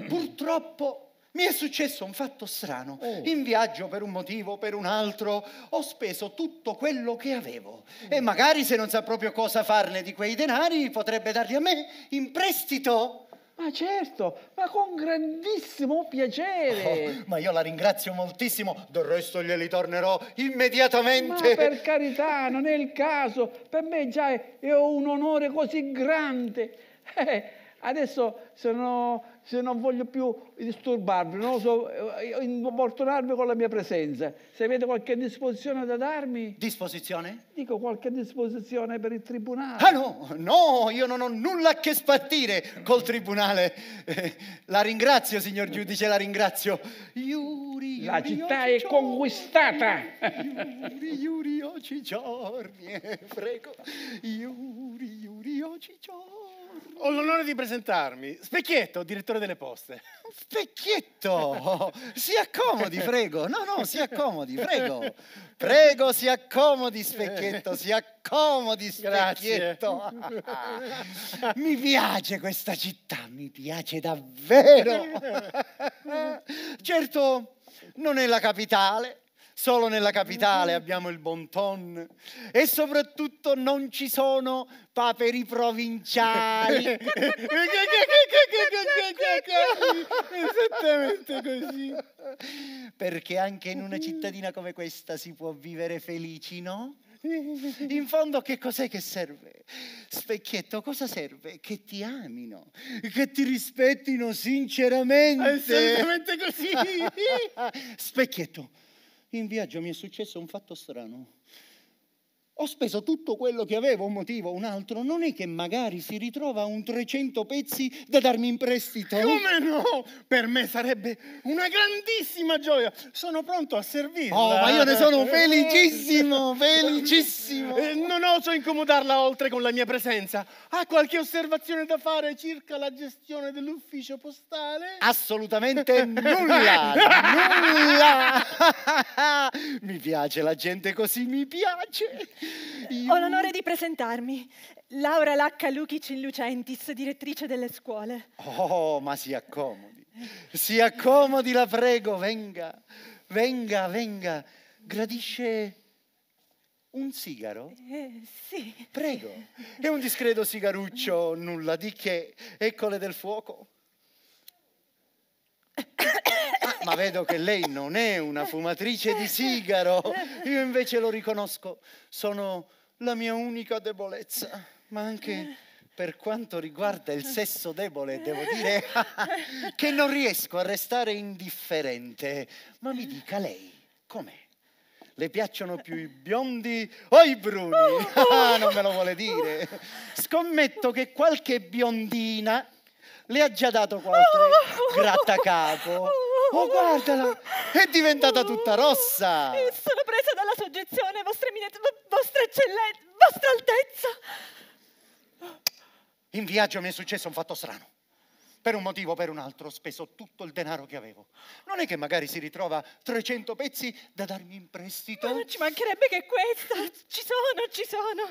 purtroppo mi è successo un fatto strano. In viaggio, per un motivo o per un altro, ho speso tutto quello che avevo. E magari, se non sa proprio cosa farne di quei denari, potrebbe darli a me in prestito. Ma certo, ma con grandissimo piacere. Oh, ma io la ringrazio moltissimo, del resto glieli tornerò immediatamente. Ma per carità, non è il caso, per me già è un onore così grande. Adesso se non voglio più disturbarvi, non lo so, importunarvi con la mia presenza. Se avete qualche disposizione da darmi... Disposizione? Dico qualche disposizione per il tribunale. Ah no, no, io non ho nulla a che spartire col tribunale. La ringrazio, signor giudice, la ringrazio. Yuri, la città è conquistata. Yuri, oggi giorni, prego. Yuri, oggi giorni. Ho l'onore di presentarmi. Specchietto, direttore delle poste. Specchietto! Si accomodi, prego. No, no, si accomodi, prego. Prego, si accomodi, Specchietto. Si accomodi, Specchietto. Mi piace questa città, mi piace davvero. Certo, non è la capitale. Solo nella capitale abbiamo il bon ton e soprattutto non ci sono paperi provinciali. Esattamente così. Perché anche in una cittadina come questa si può vivere felici, no? In fondo che cos'è che serve? Specchietto, cosa serve? Che ti amino, che ti rispettino sinceramente. Esattamente così. Specchietto. In viaggio mi è successo un fatto strano. Ho speso tutto quello che avevo, un motivo, un altro. Non è che magari si ritrova un 300 pezzi da darmi in prestito? Come no? Per me sarebbe una grandissima gioia. Sono pronto a servirla. Oh, ma io ne sono felicissimo, felicissimo. Non oso incomodarla oltre con la mia presenza. Ha qualche osservazione da fare circa la gestione dell'ufficio postale? Assolutamente nulla, nulla. Mi piace la gente così, mi piace. Ho l'onore di presentarmi. Laura Lakka Lukic in Lucentis, direttrice delle scuole. Oh, ma si accomodi. Si accomodi, la prego, venga. Venga, venga. Gradisce un sigaro? Sì. Prego. È un discreto sigaruccio, nulla di che. Eccole del fuoco. Ah, ma vedo che lei non è una fumatrice di sigaro. Io invece lo riconosco. Sono la mia unica debolezza. Ma anche per quanto riguarda il sesso debole, devo dire che non riesco a restare indifferente. Ma mi dica lei, com'è? Le piacciono più i biondi o i bruni? Ah, non me lo vuole dire. Scommetto che qualche biondina le ha già dato qualche grattacapo. Oh, guardala! È diventata tutta rossa! Sono presa dalla soggezione, vostra eminenza, vostra eccellenza, vostra altezza! In viaggio mi è successo un fatto strano. Per un motivo o per un altro ho speso tutto il denaro che avevo. Non è che magari si ritrova 300 pezzi da darmi in prestito? Ma ci mancherebbe che questa! Ci sono, ci sono!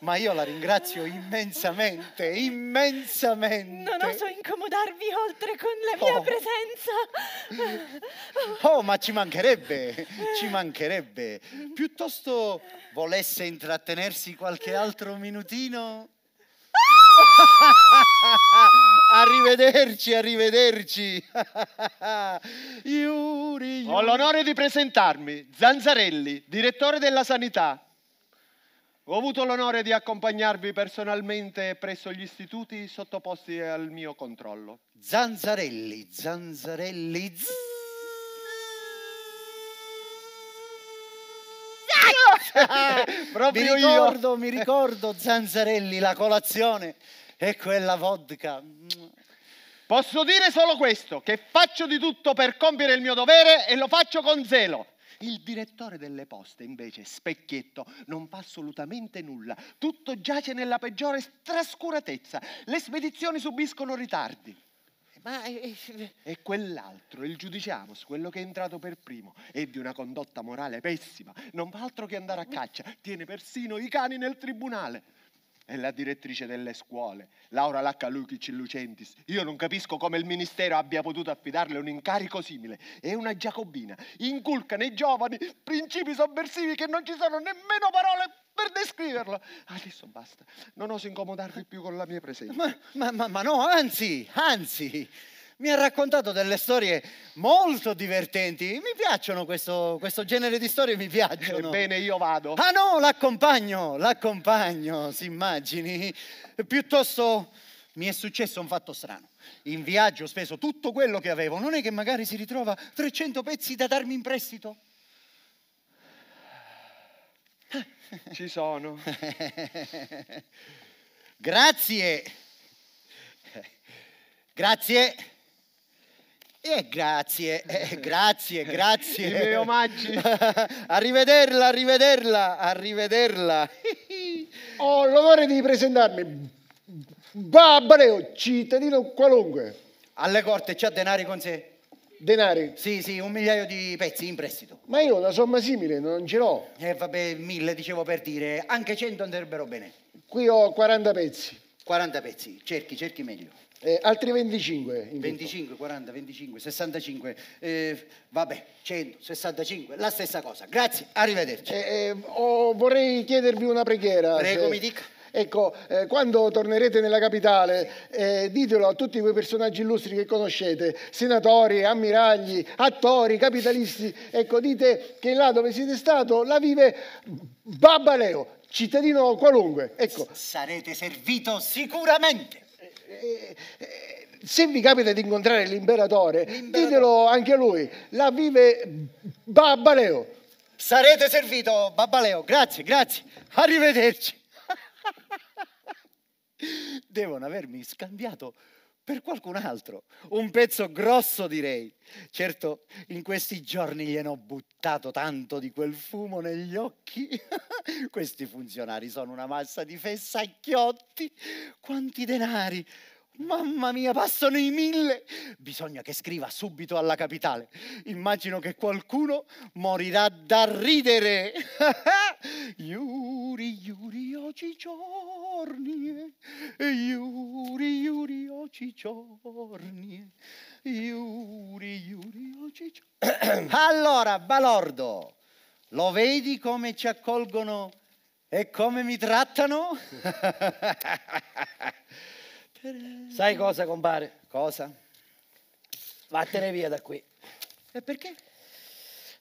Ma io la ringrazio immensamente, immensamente. Non oso incomodarvi oltre con la mia presenza. Oh, ma ci mancherebbe, ci mancherebbe. Piuttosto volesse intrattenersi qualche altro minutino? Arrivederci, arrivederci. Yuri. Ho l'onore di presentarmi, Zanzarelli, direttore della sanità. Ho avuto l'onore di accompagnarvi personalmente presso gli istituti sottoposti al mio controllo. Zanzarelli, Zanzarelli... Proprio io! Mi ricordo, Zanzarelli, la colazione e quella vodka. Posso dire solo questo, che faccio di tutto per compiere il mio dovere e lo faccio con zelo. Il direttore delle poste, invece, Specchietto, non fa assolutamente nulla. Tutto giace nella peggiore trascuratezza. Le spedizioni subiscono ritardi. Ma... E quell'altro, il giudice Amos, quello che è entrato per primo, è di una condotta morale pessima. Non fa altro che andare a caccia. Tiene persino i cani nel tribunale. E la direttrice delle scuole, Laura Lakka Lukic Lucentis. Io non capisco come il ministero abbia potuto affidarle un incarico simile. È una giacobina, inculca nei giovani principi sovversivi che non ci sono nemmeno parole per descriverlo. Adesso basta, non oso incomodarvi più con la mia presenza. Ma no, anzi, mi ha raccontato delle storie molto divertenti. Mi piacciono questo genere di storie, mi piacciono. Ebbene, io vado. Ah no, l'accompagno, si immagini. Piuttosto mi è successo un fatto strano. In viaggio ho speso tutto quello che avevo. Non è che magari si ritrova 300 pezzi da darmi in prestito? Ci sono. Grazie. Grazie. I miei omaggi. Arrivederla. Ho l'onore di presentarmi. Babba Leo, cittadino qualunque. Alle corte c'ha denari con sé? Denari? Sì, 1 migliaio di pezzi in prestito. Ma io una somma simile non ce l'ho. Vabbè, 1000 dicevo per dire, anche 100 andrebbero bene. Qui ho 40 pezzi. 40 pezzi, cerchi meglio. Altri 25. 25, 40, 25, 65, vabbè, 100, 65, la stessa cosa. Grazie, arrivederci. Vorrei chiedervi una preghiera. Prego, mi dica. Ecco, quando tornerete nella capitale, ditelo a tutti quei personaggi illustri che conoscete, senatori, ammiragli, attori, capitalisti, ecco, dite che là dove siete stato la vive Babba Leo, cittadino qualunque, ecco. Sarete servito sicuramente. Se vi capita di incontrare l'imperatore, ditelo anche a lui, la vive Babba Leo. Sarete servito, Babba Leo, grazie, arrivederci. Devono avermi scambiato per qualcun altro, un pezzo grosso direi. Certo, in questi giorni gliene ho buttato tanto di quel fumo negli occhi. Questi funzionari sono una massa di fessacchiotti. Quanti denari! Mamma mia, passano i 1000! Bisogna che scriva subito alla capitale. Immagino che qualcuno morirà da ridere. Yuri, oggi giorni. Yuri, oggi giorni. Yuri, oggi giorni. Allora, balordo, lo vedi come ci accolgono e come mi trattano? Sai cosa, compare? Cosa? Vattene via da qui. E perché?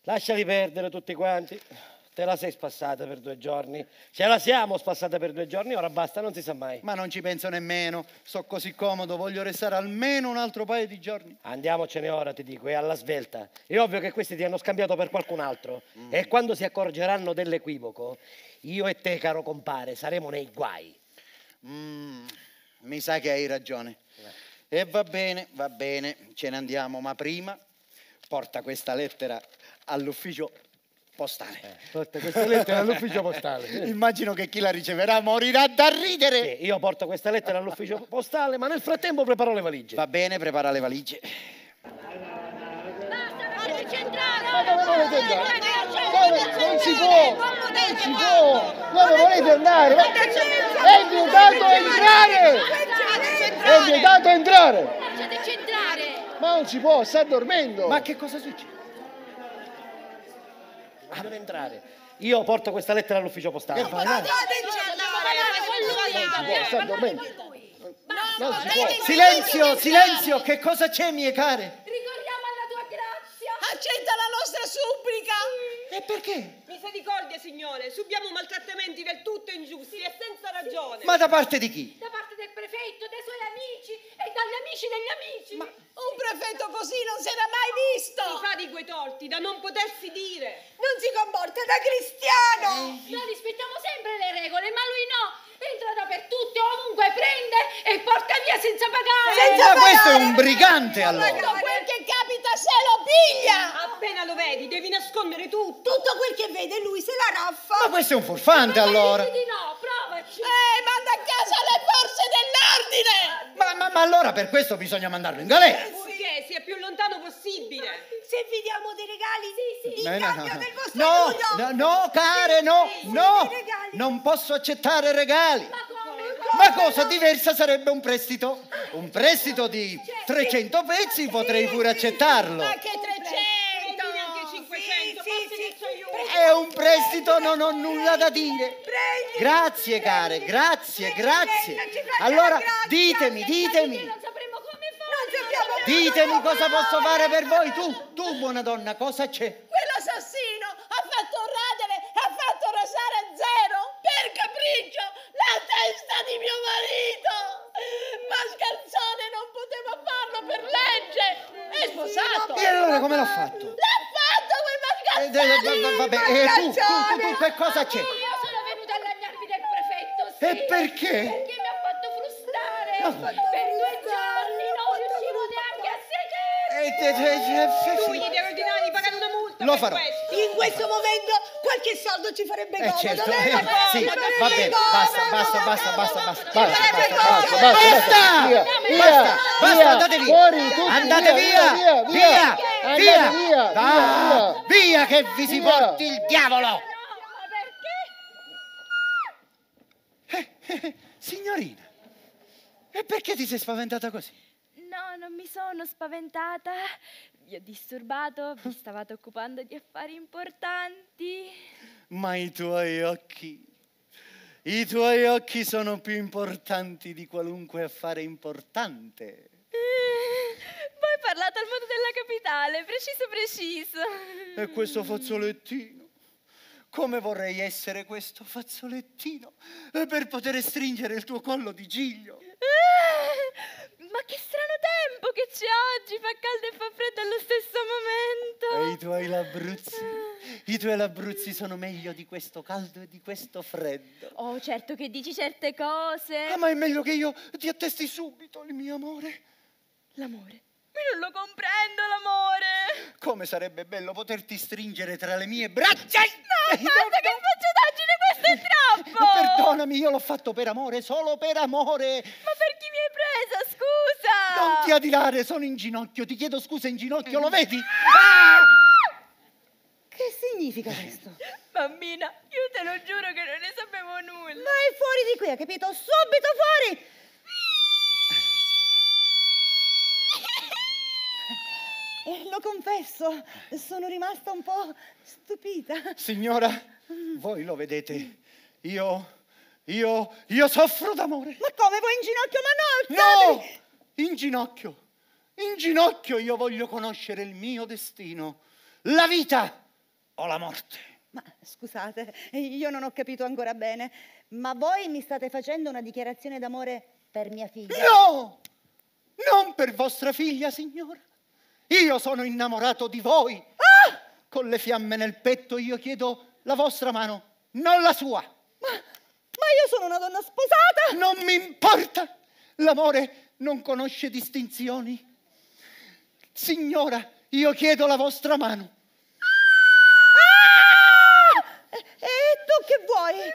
Lasciali perdere tutti quanti. Te la sei spassata per 2 giorni. Ce la siamo spassata per 2 giorni, ora basta, non si sa mai. Ma non ci penso nemmeno, sto così comodo, voglio restare almeno un altro paio di giorni. Andiamocene ora, ti dico, e alla svelta. È ovvio che questi ti hanno scambiato per qualcun altro. E quando si accorgeranno dell'equivoco, io e te, caro compare, saremo nei guai. Mi sa che hai ragione. E va bene, ce ne andiamo, ma prima porta questa lettera all'ufficio postale. Porta questa lettera all'ufficio postale. Immagino che chi la riceverà morirà da ridere. Sì, io porto questa lettera all'ufficio postale, ma nel frattempo preparo le valigie. Va bene, prepara le valigie. Non si può! Non si può! Non volete andare! È vietato entrare! È vietato entrare! Lasciateci entrare! Ma non si può, sta dormendo! Ma che cosa succede? Non entrare! Io porto questa lettera all'ufficio postale. Non potete entrare! Sta dormendo! Non si può! Silenzio! Che cosa c'è, mie care? Accetta la nostra supplica! E perché? Misericordia, signore, subiamo maltrattamenti del tutto ingiusti e senza ragione. Ma da parte di chi? Da parte del prefetto, dei suoi amici e dagli amici degli amici. Ma un prefetto così non si era mai visto! Si fa di quei torti da non potersi dire. Non si comporta da cristiano! Noi rispettiamo sempre le regole, ma lui no! Entra dappertutto, ovunque, prende e porta via senza pagare. Ma questo è un brigante, allora. Tutto quel che capita se lo piglia. Appena lo vedi devi nascondere tutto. Tutto quel che vede lui se la raffa. Ma questo è un furfante, allora. Di no, provaci. Manda a casa le forze dell'ordine. Ma allora per questo bisogna mandarlo in galera. Perché sia più lontano possibile. Se vi diamo dei regali, sì. In cambio del vostro aiuto. No, care, no. Non posso accettare regali. Ma cosa diversa sarebbe un prestito? Un prestito di 300 pezzi potrei pure accettarlo. Ma che 300? Anche 500, forse ne so io. È un prestito, non ho nulla da dire. Grazie care, grazie, grazie. Allora ditemi. Ditemi cosa posso fare per voi. Tu buona donna, cosa c'è? Quell'assassino ha fatto radere e ha fatto rasare a zero per capriccio la testa di mio marito. Ma Scarzone non poteva farlo per legge. È sposato. E allora come l'ha fatto? L'ha fatto quel Mascalzone. Vabbè, e tu per cosa c'è? Io sono venuta a lagnarmi del prefetto, sì. E perché? Perché mi ha fatto frustrare. Per 2 giorni non riuscivo neanche a sedere. Tu gli devi ordinare di pagare una multa. Lo farò. In questo momento qualche soldo ci farebbe comodo. Certo. Sì, va bene. Basta. Andate via. Andate via. Via che vi si porti il diavolo. Perché? Signorina, e perché ti sei spaventata così? No, non mi sono spaventata. Vi ho disturbato, vi stavate occupando di affari importanti. Ma i tuoi occhi sono più importanti di qualunque affare importante. Voi parlate al modo della capitale, preciso. E questo fazzolettino, come vorrei essere questo fazzolettino per poter stringere il tuo collo di giglio. Ma che strano tempo che c'è oggi, fa caldo e fa freddo allo stesso momento. E i tuoi labbruzzi sono meglio di questo caldo e di questo freddo. Oh, certo che dici certe cose. Ah, ma è meglio che io ti attesti subito, il mio amore. L'amore? Io non lo comprendo, l'amore. Come sarebbe bello poterti stringere tra le mie braccia. No, basta che sfacciataggine, questo è troppo. Perdonami, io l'ho fatto per amore, solo per amore. Ma per chi mi hai presa, scusa? Non ti adirare, sono in ginocchio, ti chiedo scusa in ginocchio, lo vedi? Ah! Che significa questo? Bambina, io te lo giuro che non ne sapevo nulla. Ma è fuori di qui, hai capito? Subito fuori! Lo confesso, sono rimasta un po' stupita. Signora, voi lo vedete, io soffro d'amore. Ma come, voi in ginocchio? Ma no! No! In ginocchio io voglio conoscere il mio destino, la vita o la morte. Ma scusate, io non ho capito ancora bene, ma voi mi state facendo una dichiarazione d'amore per mia figlia? No, non per vostra figlia, signora. Io sono innamorato di voi. Ah! Con le fiamme nel petto io chiedo la vostra mano, non la sua. Ma io sono una donna sposata. Non mi importa, l'amore non conosce distinzioni. Signora, io chiedo la vostra mano. Ah! E tu che vuoi? Bambina,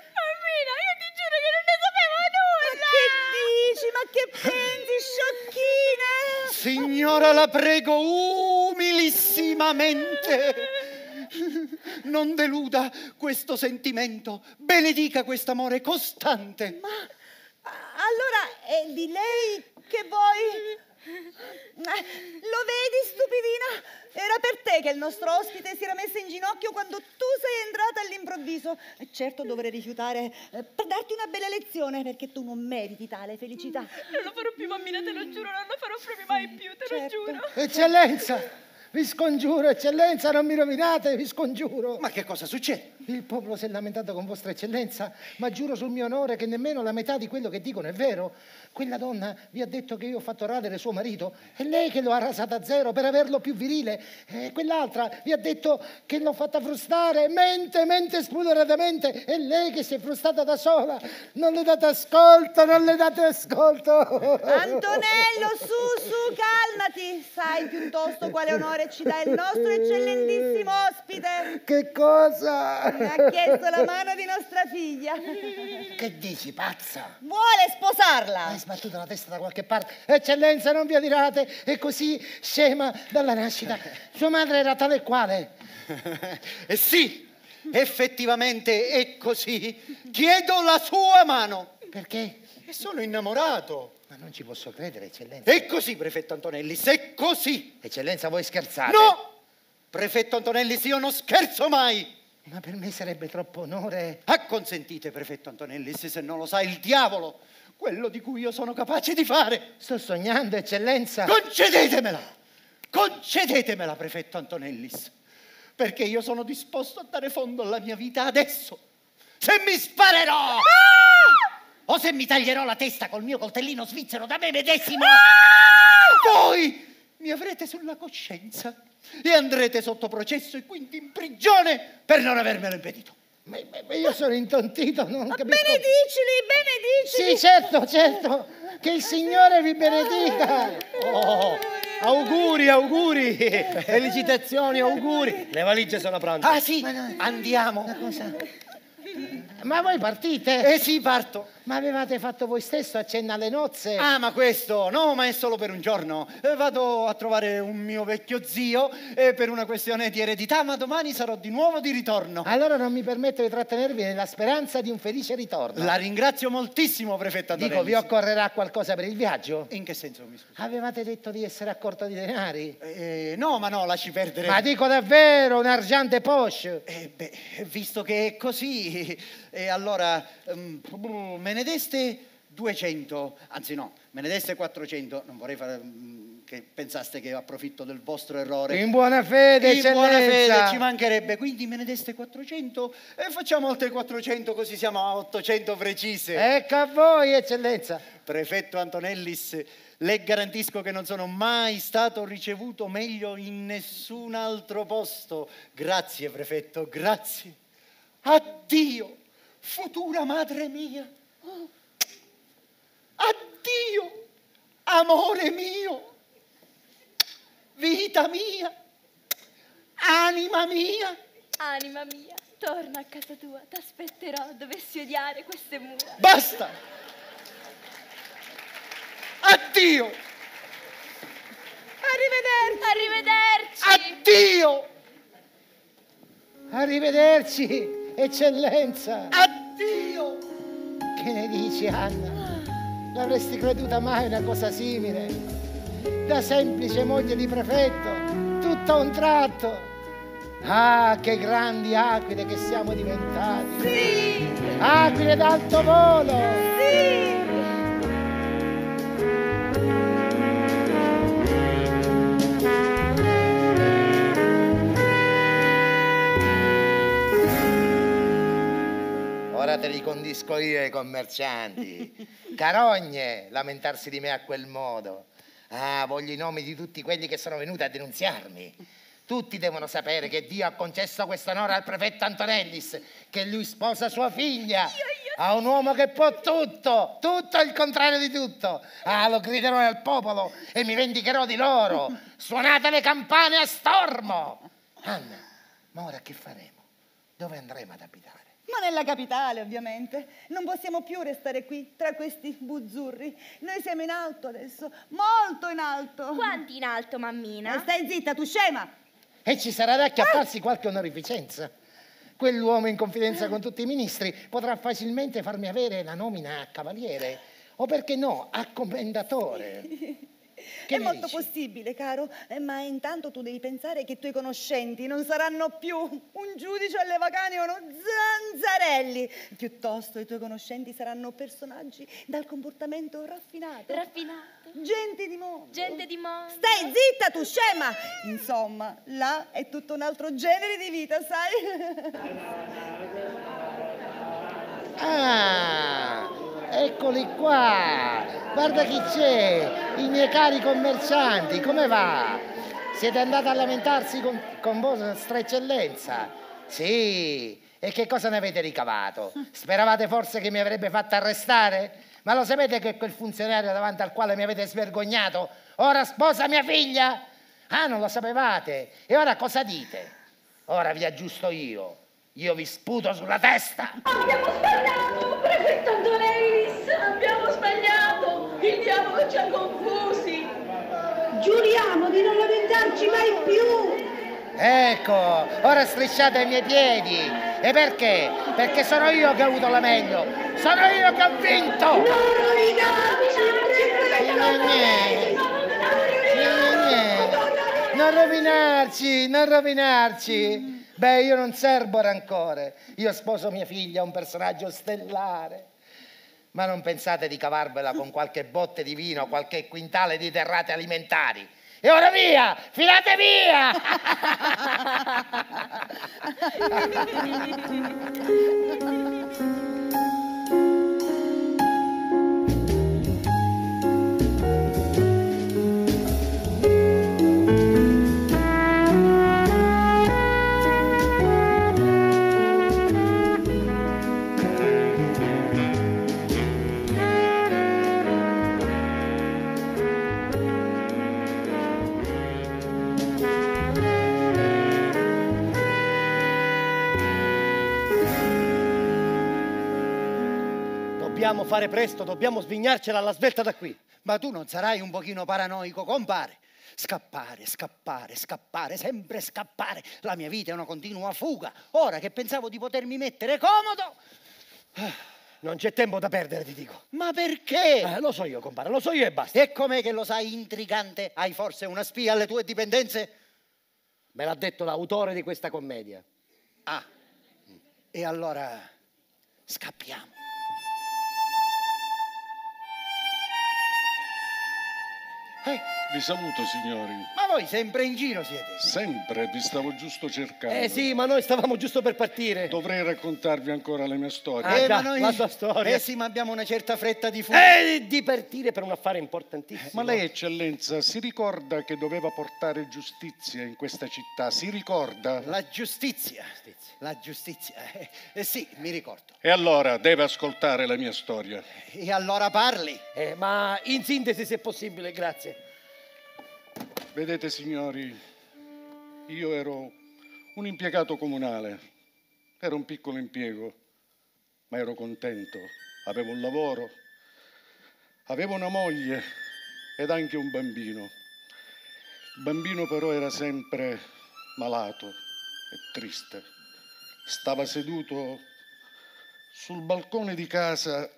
io ti giuro che non ne sapevo nulla. Ma che dici? Ma che prendi, sciocchina? Signora, la prego umilissimamente, non deluda questo sentimento, benedica quest'amore costante. Ma allora è di lei che voi... Lo vedi, stupidina? Era per te che il nostro ospite si era messo in ginocchio quando tu sei entrata all'improvviso. Certo dovrei rifiutare per darti una bella lezione, perché tu non meriti tale felicità. Non lo farò più, bambina, te lo giuro, non lo farò proprio mai più, te certo. Lo giuro. Eccellenza! Vi scongiuro, eccellenza, non mi rovinate, vi scongiuro. Ma che cosa succede? Il popolo si è lamentato con vostra eccellenza, ma giuro sul mio onore che nemmeno la metà di quello che dicono è vero. Quella donna vi ha detto che io ho fatto radere suo marito, è lei che lo ha rasato a zero per averlo più virile. E quell'altra vi ha detto che l'ho fatta frustare, mente spudoratamente, è lei che si è frustrata da sola. Non le date ascolto. Antonello, su, calmati. Sai piuttosto quale onore ci dà il nostro eccellentissimo ospite. Che cosa? Mi ha chiesto la mano di nostra figlia. Che dici, pazza? Vuole sposarla. Hai sbattuto la testa da qualche parte. Eccellenza, non vi adirate, è così scema dalla nascita. Sua madre era tale e quale. Sì, effettivamente è così. Chiedo la sua mano. Perché? E sono innamorato. Ma non ci posso credere, eccellenza. È così, prefetto Antonellis, è così. Eccellenza, voi scherzate? No! Prefetto Antonellis, io non scherzo mai. Ma per me sarebbe troppo onore. Acconsentite, prefetto Antonellis, se non lo sa il diavolo, quello di cui io sono capace di fare. Sto sognando, eccellenza. Concedetemela! Concedetemela, prefetto Antonellis, perché io sono disposto a dare fondo alla mia vita adesso. Se mi sparerò! Ah! O se mi taglierò la testa col mio coltellino svizzero da me medesimo! Ah! Voi mi avrete sulla coscienza e andrete sotto processo e quindi in prigione per non avermelo impedito. Ma io sono intontito, non capisco. Benedicili! Sì, certo, che il Signore vi benedica. Oh, auguri, felicitazioni, auguri. Le valigie sono pronte. Ah sì, andiamo. Una cosa. Ma voi partite? Eh sì, parto. Ma avevate fatto voi stesso accenno alle nozze? Ah, ma questo? No, ma è solo per un giorno. Vado a trovare un mio vecchio zio per una questione di eredità, ma domani sarò di nuovo di ritorno. Allora non mi permetto di trattenervi nella speranza di un felice ritorno. La ringrazio moltissimo, prefetto Antonellis. Dico, vi occorrerà qualcosa per il viaggio? In che senso, mi scusi? Avevate detto di essere a corto di denari? No, ma no, lasci perdere. Ma dico davvero, un argent de poche? Beh, visto che è così... E allora me ne deste 200, anzi no, me ne deste 400, non vorrei fare che pensaste che approfitto del vostro errore. In buona fede, eccellenza. In buona fede, ci mancherebbe, quindi me ne deste 400 e facciamo altre 400 così siamo a 800 precise. Ecco a voi, eccellenza. Prefetto Antonellis, le garantisco che non sono mai stato ricevuto meglio in nessun altro posto. Grazie, prefetto, grazie. Addio, futura madre mia. Addio, amore mio. Vita mia. Anima mia. Anima mia, torna a casa tua. T'aspetterò, dovessi odiare queste mura. Basta. Addio. Arrivederci. Addio. Arrivederci. Eccellenza! Addio! Che ne dici, Anna? L'avresti creduta mai una cosa simile? Da semplice moglie di prefetto, tutto a un tratto. Ah, che grandi aquile che siamo diventati! Sì! Aquile d'alto volo! Sì! Ora te li condisco io ai commercianti. Carogne, lamentarsi di me a quel modo. Ah, voglio i nomi di tutti quelli che sono venuti a denunziarmi. Tutti devono sapere che Dio ha concesso questa onore al prefetto Antonellis, che lui sposa sua figlia. A un uomo che può tutto, tutto il contrario di tutto. Ah, lo griderò al popolo e mi vendicherò di loro. Suonate le campane a stormo. Anna, ma ora che faremo? Dove andremo ad abitare? Ma nella capitale, ovviamente. Non possiamo più restare qui, tra questi buzzurri. Noi siamo in alto adesso, molto in alto. Quanti in alto, mammina? Ma stai zitta, tu scema! E ci sarà da acchiapparsi qualche onorificenza. Quell'uomo in confidenza con tutti i ministri potrà facilmente farmi avere la nomina a cavaliere, o perché no, a commendatore. Che è molto possibile, caro, ma intanto tu devi pensare che i tuoi conoscenti non saranno più un giudice alle vacane o uno Zanzarelli. Piuttosto i tuoi conoscenti saranno personaggi dal comportamento raffinato. Raffinato. Gente di mondo. Gente di mondo. Stai zitta, tu scema! Insomma, là è tutto un altro genere di vita, sai? Ah, eccoli qua! Guarda chi c'è, i miei cari commercianti, come va? Siete andati a lamentarsi con vostra eccellenza? Sì, e che cosa ne avete ricavato? Speravate forse che mi avrebbe fatto arrestare? Ma lo sapete che quel funzionario davanti al quale mi avete svergognato ora sposa mia figlia? Ah, non lo sapevate? E ora cosa dite? Ora vi aggiusto io vi sputo sulla testa! Abbiamo sbagliato, prefetto Antonellis, abbiamo sbagliato! Il diavolo ci ha confusi! Giuriamo di non lamentarci mai più! Ecco, ora strisciate ai miei piedi! E perché? Perché sono io che ho avuto la meglio! Sono io che ho vinto! Non rovinarci! Non rovinarci! Non rovinarci! Beh, io non serbo rancore, io sposo mia figlia, un personaggio stellare. Ma non pensate di cavarvela con qualche botte di vino, qualche quintale di derrate alimentari. E ora via! Filate via! Dobbiamo fare presto, dobbiamo svignarcela alla svelta da qui. Ma tu non sarai un pochino paranoico, compare? Scappare, scappare, scappare, sempre scappare. La mia vita è una continua fuga. Ora che pensavo di potermi mettere comodo... Non c'è tempo da perdere, ti dico. Ma perché? Lo so io, compare, lo so io e basta. E com'è che lo sai, intrigante? Hai forse una spia alle tue dipendenze? Me l'ha detto l'autore di questa commedia. Ah, e allora scappiamo. Vi saluto, signori. Ma voi sempre in giro siete? Sempre, vi stavo giusto cercando. Eh sì, ma noi stavamo giusto per partire. Dovrei raccontarvi ancora la mia storia. Ma noi... la sua storia. Eh sì, ma abbiamo una certa fretta di fuga. Di partire per un affare importantissimo. Ma lei, eccellenza, si ricorda che doveva portare giustizia in questa città? Si ricorda? La giustizia. La giustizia. Eh sì, mi ricordo. E allora deve ascoltare la mia storia. E allora parli. Ma in sintesi, se possibile, grazie. Vedete, signori, io ero un impiegato comunale, era un piccolo impiego, ma ero contento, avevo un lavoro, avevo una moglie ed anche un bambino. Il bambino però era sempre malato e triste. Stava seduto sul balcone di casa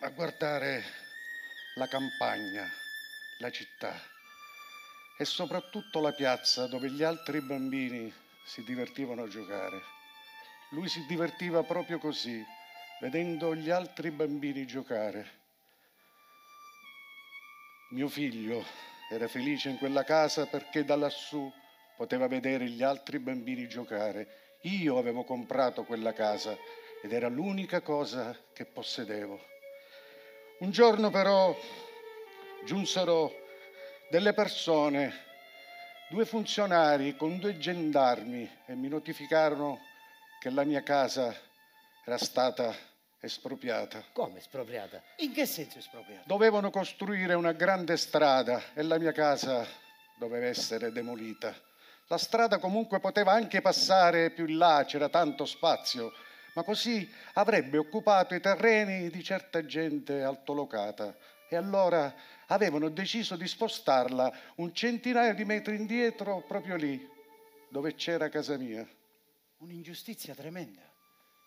a guardare la campagna, la città. E soprattutto la piazza dove gli altri bambini si divertivano a giocare. Lui si divertiva proprio così, vedendo gli altri bambini giocare. Mio figlio era felice in quella casa perché da lassù poteva vedere gli altri bambini giocare. Io avevo comprato quella casa ed era l'unica cosa che possedevo. Un giorno però giunsero delle persone, due funzionari con due gendarmi, e mi notificarono che la mia casa era stata espropriata. Come espropriata? In che senso espropriata? Dovevano costruire una grande strada e la mia casa doveva essere demolita. La strada comunque poteva anche passare più in là, c'era tanto spazio, ma così avrebbe occupato i terreni di certa gente altolocata. E allora avevano deciso di spostarla un centinaio di metri indietro, proprio lì, dove c'era casa mia. Un'ingiustizia tremenda.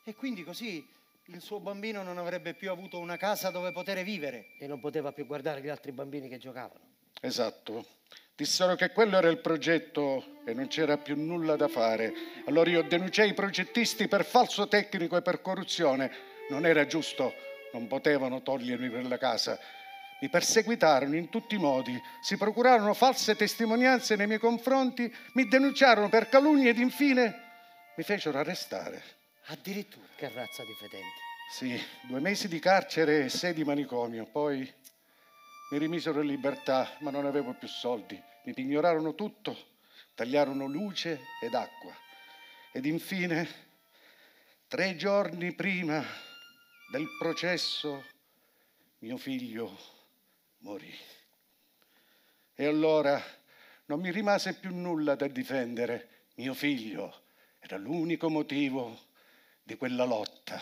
E quindi così il suo bambino non avrebbe più avuto una casa dove poter vivere. E non poteva più guardare gli altri bambini che giocavano. Esatto. Dissero che quello era il progetto e non c'era più nulla da fare. Allora io denunciai i progettisti per falso tecnico e per corruzione. Non era giusto. Non potevano togliermi per la casa. Mi perseguitarono in tutti i modi, si procurarono false testimonianze nei miei confronti, mi denunciarono per calunnie ed infine mi fecero arrestare. Addirittura? Che razza di fedenti. Sì, 2 mesi di carcere e 6 di manicomio. Poi mi rimisero in libertà, ma non avevo più soldi. Mi pignorarono tutto, tagliarono luce ed acqua. Ed infine, 3 giorni prima del processo, mio figlio morì. E allora non mi rimase più nulla da difendere. Mio figlio era l'unico motivo di quella lotta.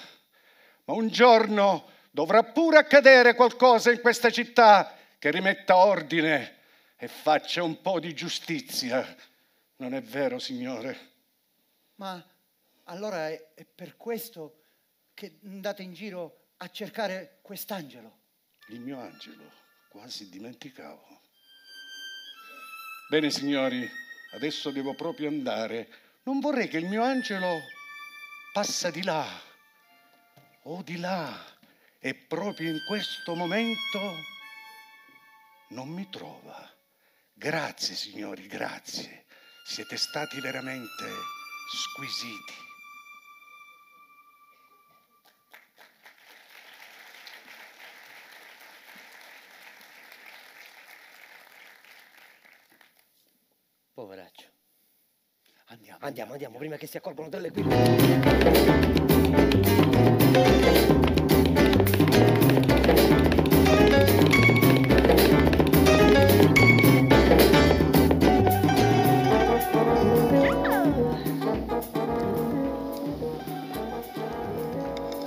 Ma un giorno dovrà pure accadere qualcosa in questa città che rimetta ordine e faccia un po' di giustizia. Non è vero, signore? Ma allora è per questo che andate in giro a cercare quest'angelo? Il mio angelo. Quasi dimenticavo. Bene, signori, adesso devo proprio andare. Non vorrei che il mio angelo passa di là o di là e proprio in questo momento non mi trova. Grazie signori, grazie. Siete stati veramente squisiti. Poveraccio. Andiamo, andiamo, andiamo, prima che si accorgano delle guide.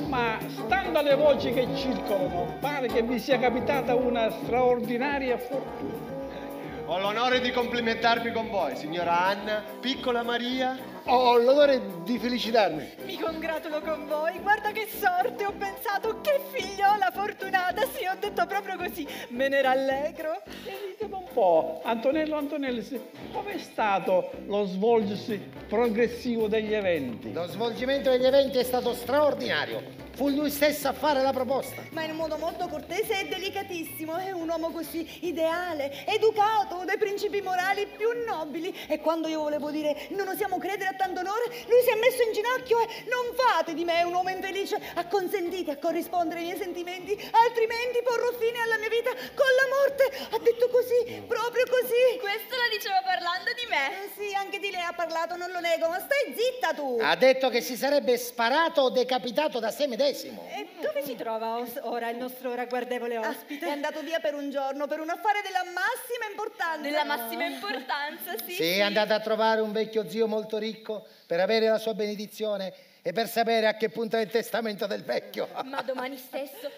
Ma stando alle voci che circolano, pare che vi sia capitata una straordinaria fortuna. Ho l'onore di complimentarmi con voi, signora Anna, piccola Maria. Ho l'onore di felicitarmi. Mi congratulo con voi, guarda che sorte, ho pensato che figliola fortunata, sì, ho detto proprio così, me ne rallegro. E ditemi un po', Antonellis, com'è stato lo svolgersi progressivo degli eventi? Lo svolgimento degli eventi è stato straordinario. Fu lui stesso a fare la proposta. Ma in un modo molto cortese e delicatissimo. È un uomo così ideale, educato, uno dei principi morali più nobili. E quando io volevo dire non osiamo credere a tanto onore, lui si è messo in ginocchio e non fate di me un uomo infelice. Acconsentite a corrispondere ai miei sentimenti, altrimenti porrò fine alla mia vita con la morte. Ha detto così, proprio così. Questo lo diceva parlando di me. Sì, anche di lei ha parlato, non lo nego, ma stai zitta tu. Ha detto che si sarebbe sparato o decapitato da sé medesimo. E dove si trova ora il nostro ragguardevole ospite? È andato via per un giorno per un affare della massima importanza. Della massima importanza, sì. Sì, è andato a trovare un vecchio zio molto ricco per avere la sua benedizione e per sapere a che punto è il testamento del vecchio. Ma domani stesso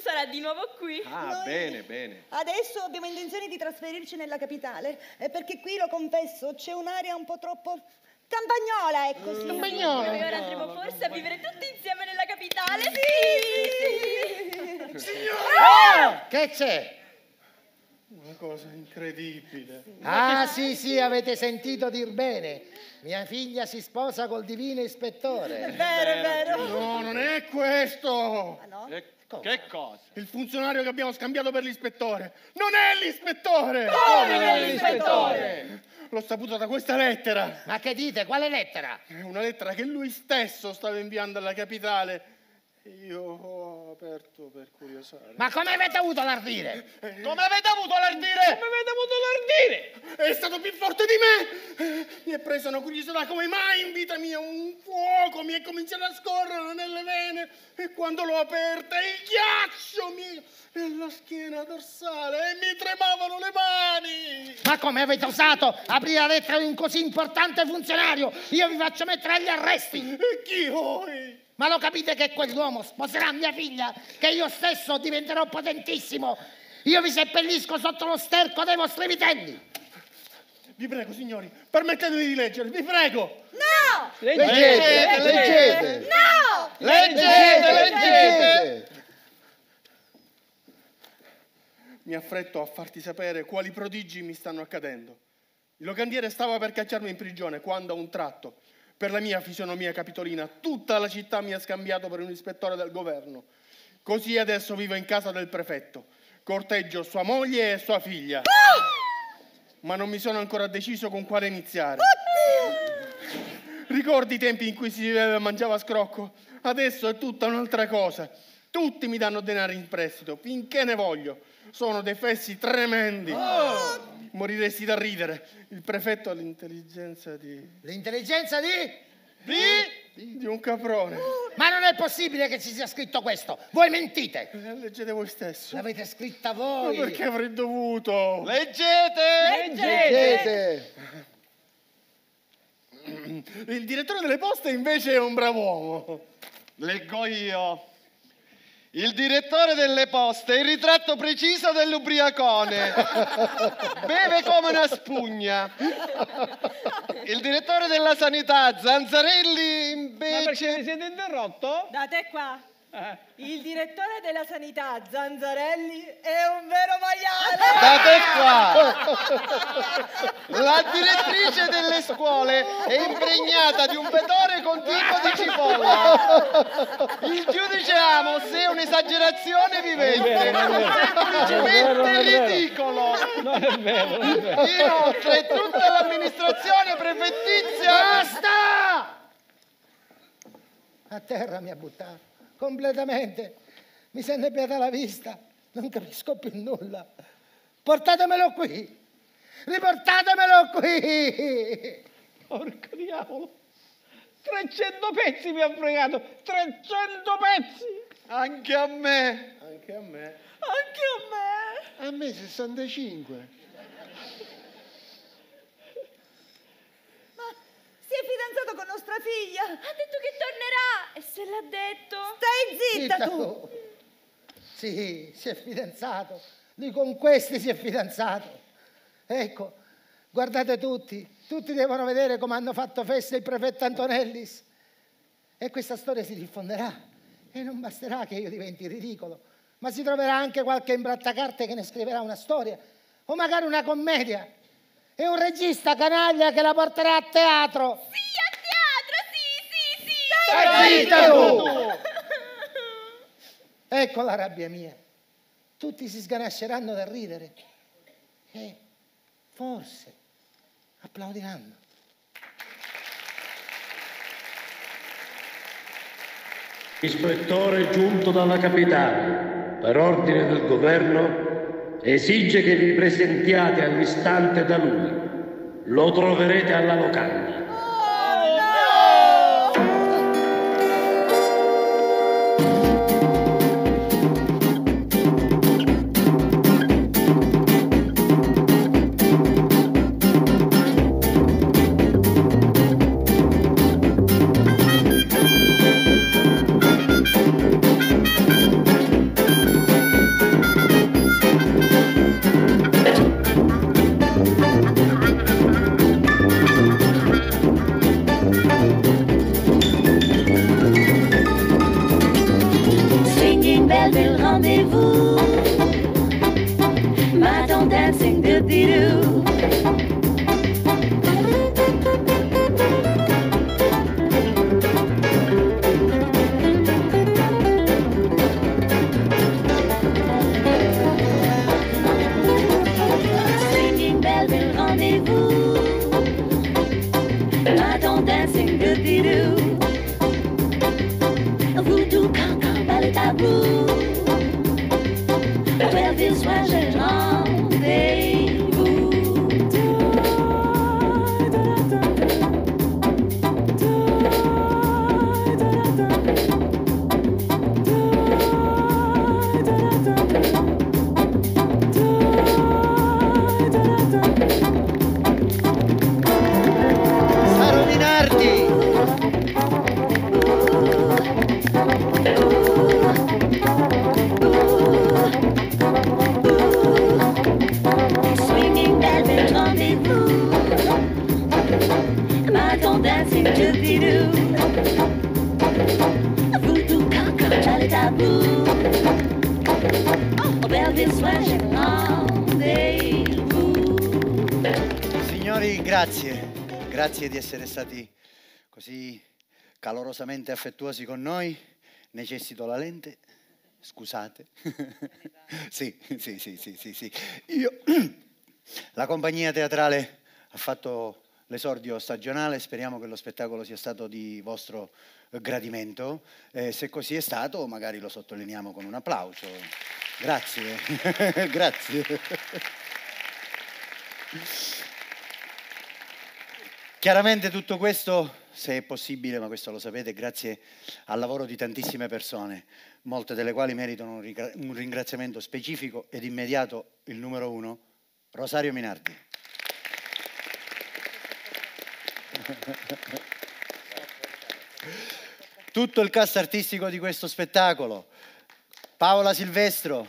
sarà di nuovo qui. Ah, noi bene, bene. Adesso abbiamo intenzione di trasferirci nella capitale, perché qui, lo confesso, c'è un'area un po' troppo... campagnola, ecco, sì. Campagnola. Noi ora andremo forse a vivere tutti insieme nella capitale. Sì! Signora! Oh! Che c'è? Una cosa incredibile. Ah, sì, sì, avete sentito dir bene. Mia figlia si sposa col divino ispettore. È vero, è vero. No, non è questo. Ah, no? Che cosa? Il funzionario che abbiamo scambiato per l'ispettore. Non è l'ispettore! Come non è l'ispettore? L'ho saputo da questa lettera. Ma che dite? Quale lettera? È una lettera che lui stesso stava inviando alla capitale. Io ho aperto per curiosare. Ma come avete avuto l'ardire? Come avete avuto l'ardire? Come avete avuto l'ardire? È stato più forte di me. Mi è presa una curiosità come mai in vita mia. Un fuoco mi è cominciato a scorrere nelle vene e quando l'ho aperta il ghiaccio mi... nella schiena dorsale e mi tremavano le mani. Ma come avete osato aprire la lettera di un così importante funzionario? Io vi faccio mettere agli arresti. E chi voi? Ma lo capite che quell'uomo sposerà mia figlia, che io stesso diventerò potentissimo? Io vi seppellisco sotto lo sterco dei vostri vitelli. Vi prego, signori, permettetemi di leggere, vi prego. No! Leggete, leggete. No! Leggete. Mi affretto a farti sapere quali prodigi mi stanno accadendo. Il locandiere stava per cacciarmi in prigione quando a un tratto... per la mia fisionomia capitolina, tutta la città mi ha scambiato per un ispettore del governo. Così adesso vivo in casa del prefetto. Corteggio sua moglie e sua figlia. Ah! Ma non mi sono ancora deciso con quale iniziare. Oddio! Ricordi i tempi in cui si viveva e mangiava a scrocco? Adesso è tutta un'altra cosa. Tutti mi danno denari in prestito, finché ne voglio. Sono dei fessi tremendi. Oh! Moriresti da ridere. Il prefetto ha l'intelligenza di... L'intelligenza di? Di un caprone. Ma non è possibile che ci sia scritto questo. Voi mentite. Leggete voi stesso. L'avete scritta voi. Ma perché avrei dovuto? Leggete. Il direttore delle poste invece è un brav'uomo. Leggo io. Il direttore delle poste è il ritratto preciso dell'ubriacone. Beve come una spugna. Il direttore della sanità, Zanzarelli, invece... Ma perché mi siete interrotto? Da te qua. Il direttore della sanità Zanzarelli è un vero maiale. Date qua. La direttrice delle scuole è impregnata di un fetore con tipo di cipolla. Il giudice Amos è un'esagerazione vivente, semplicemente ridicolo. Non è vero, non è vero. Inoltre tutta l'amministrazione prefettizia. Basta! A terra mi ha buttato. Completamente, mi si è annebbiata la vista, non capisco più nulla. Portatemelo qui, riportatemelo qui. Porco diavolo, 300 pezzi mi ha fregato, 300 pezzi. Anche a me. Anche a me. Anche a me. A me 65. Si è fidanzato con nostra figlia. Ha detto che tornerà. E se l'ha detto? Stai zitta tu. Sì, si è fidanzato. Lui con questi si è fidanzato. Ecco, guardate tutti devono vedere come hanno fatto festa il prefetto Antonellis. E questa storia si diffonderà. E non basterà che io diventi ridicolo, ma si troverà anche qualche imbrattacarte che ne scriverà una storia, o magari una commedia. È un regista canaglia che la porterà a teatro! Sì, a teatro! Sì, sì, sì! Stai zitta tu! Ecco la rabbia mia. Tutti si sganasceranno dal ridere e forse applaudiranno. L'ispettore giunto dalla capitale, per ordine del governo, esige che vi presentiate all'istante da lui. Lo troverete alla locanda. Grazie di essere stati così calorosamente affettuosi con noi. Necessito la lente, scusate. Sì. La compagnia teatrale ha fatto l'esordio stagionale, speriamo che lo spettacolo sia stato di vostro gradimento. Se così è stato, magari lo sottolineiamo con un applauso. Grazie, grazie. Chiaramente tutto questo, se è possibile, ma questo lo sapete, grazie al lavoro di tantissime persone, molte delle quali meritano un ringraziamento specifico ed immediato, il numero uno, Rosario Minardi. Tutto il cast artistico di questo spettacolo, Paola Silvestro,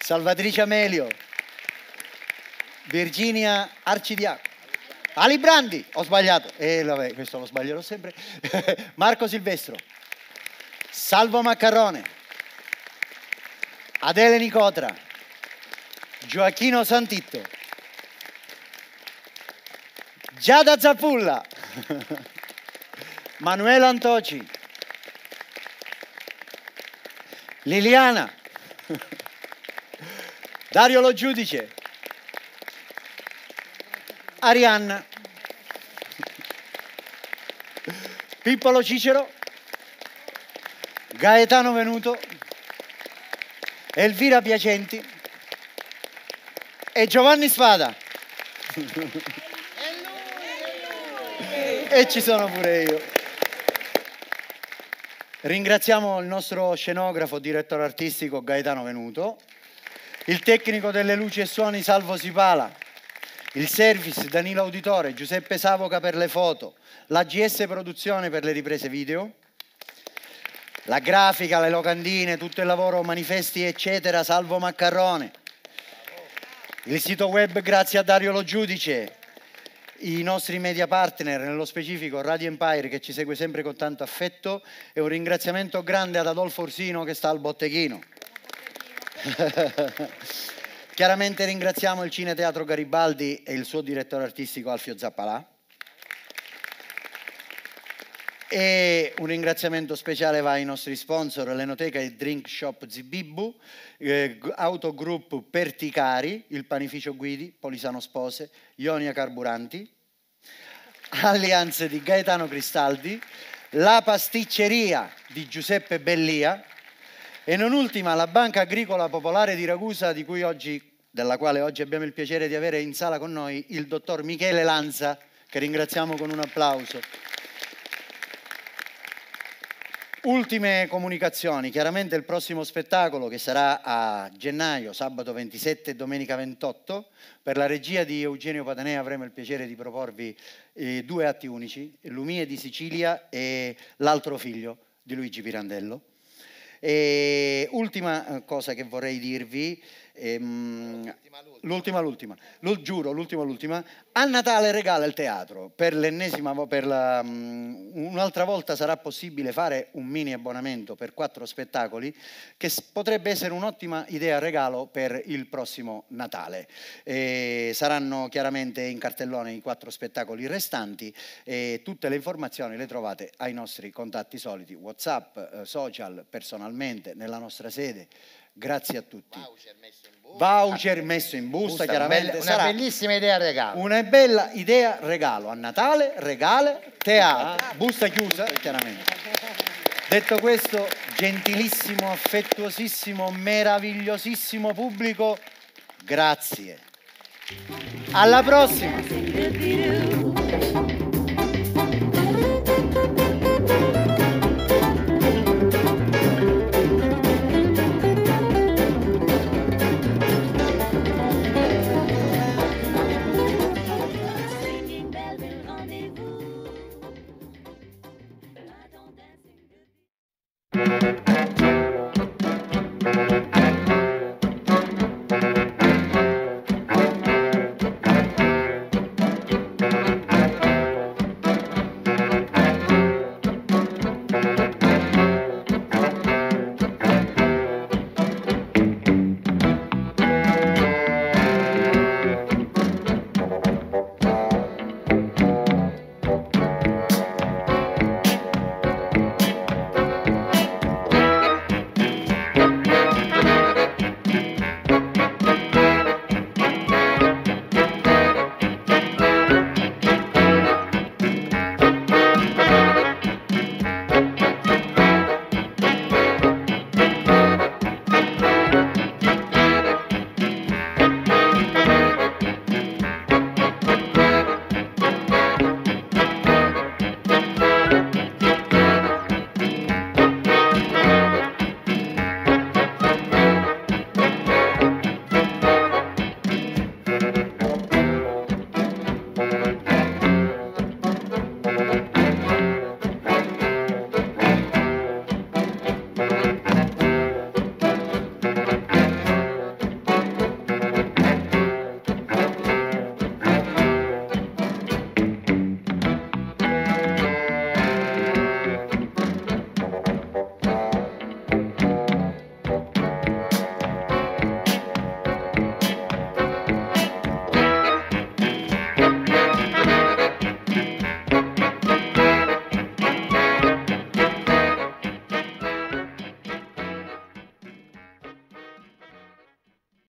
Salvatrice Amelio, Virginia Alibrandi, Alibrandi, ho sbagliato, vabbè, questo lo sbaglierò sempre. Marco Silvestro, Salvo Maccarrone, Adele Nicotra, Gioacchino Santitto, Giada Zappulla, Manuela Antoci, Liliana, Dario Lo Giudice, Arianna, Pippo Lo Cicero, Gaetano Venuto, Elvira Piacenti e Giovanni Spada. E ci sono pure io. Ringraziamo il nostro scenografo, direttore artistico Gaetano Venuto, il tecnico delle luci e suoni Salvo Sipala, il service Danilo Auditore, Giuseppe Savoca per le foto, la GS Produzione per le riprese video, la grafica, le locandine, tutto il lavoro, manifesti eccetera, Salvo Maccarrone, il sito web grazie a Dario Lo Giudice, i nostri media partner, nello specifico Radio Empire che ci segue sempre con tanto affetto, e un ringraziamento grande ad Adolfo Ursino che sta al botteghino. Chiaramente ringraziamo il Cine Teatro Garibaldi e il suo direttore artistico Alfio Zappalà. E un ringraziamento speciale va ai nostri sponsor, l'Enoteca e Drink Shop Zibibbu, Autogroup Perticari, il Panificio Guidi, Polisano Spose, Ionia Carburanti, Alleanze di Gaetano Cristaldi, la pasticceria di Giuseppe Bellia, e non ultima la Banca Agricola Popolare di Ragusa, della quale oggi abbiamo il piacere di avere in sala con noi il dottor Michele Lanza, che ringraziamo con un applauso. Ultime comunicazioni, chiaramente il prossimo spettacolo che sarà a gennaio, sabato 27 e domenica 28, per la regia di Eugenio Patanea avremo il piacere di proporvi 2 atti unici, Lumie di Sicilia e L'altro figlio di Luigi Pirandello. E ultima cosa che vorrei dirvi, l'ultima, a Natale regala il teatro, un'altra volta sarà possibile fare un mini abbonamento per 4 spettacoli, che potrebbe essere un'ottima idea regalo per il prossimo Natale. Saranno chiaramente in cartellone i 4 spettacoli restanti e tutte le informazioni le trovate ai nostri contatti soliti, WhatsApp, social, personalmente, nella nostra sede. Grazie a tutti. Voucher messo in busta, chiaramente. Una bellissima idea regalo. Una bella idea regalo. A Natale regala teatro. Busta chiusa, chiaramente. Detto questo, gentilissimo, affettuosissimo, meravigliosissimo pubblico, grazie. Alla prossima.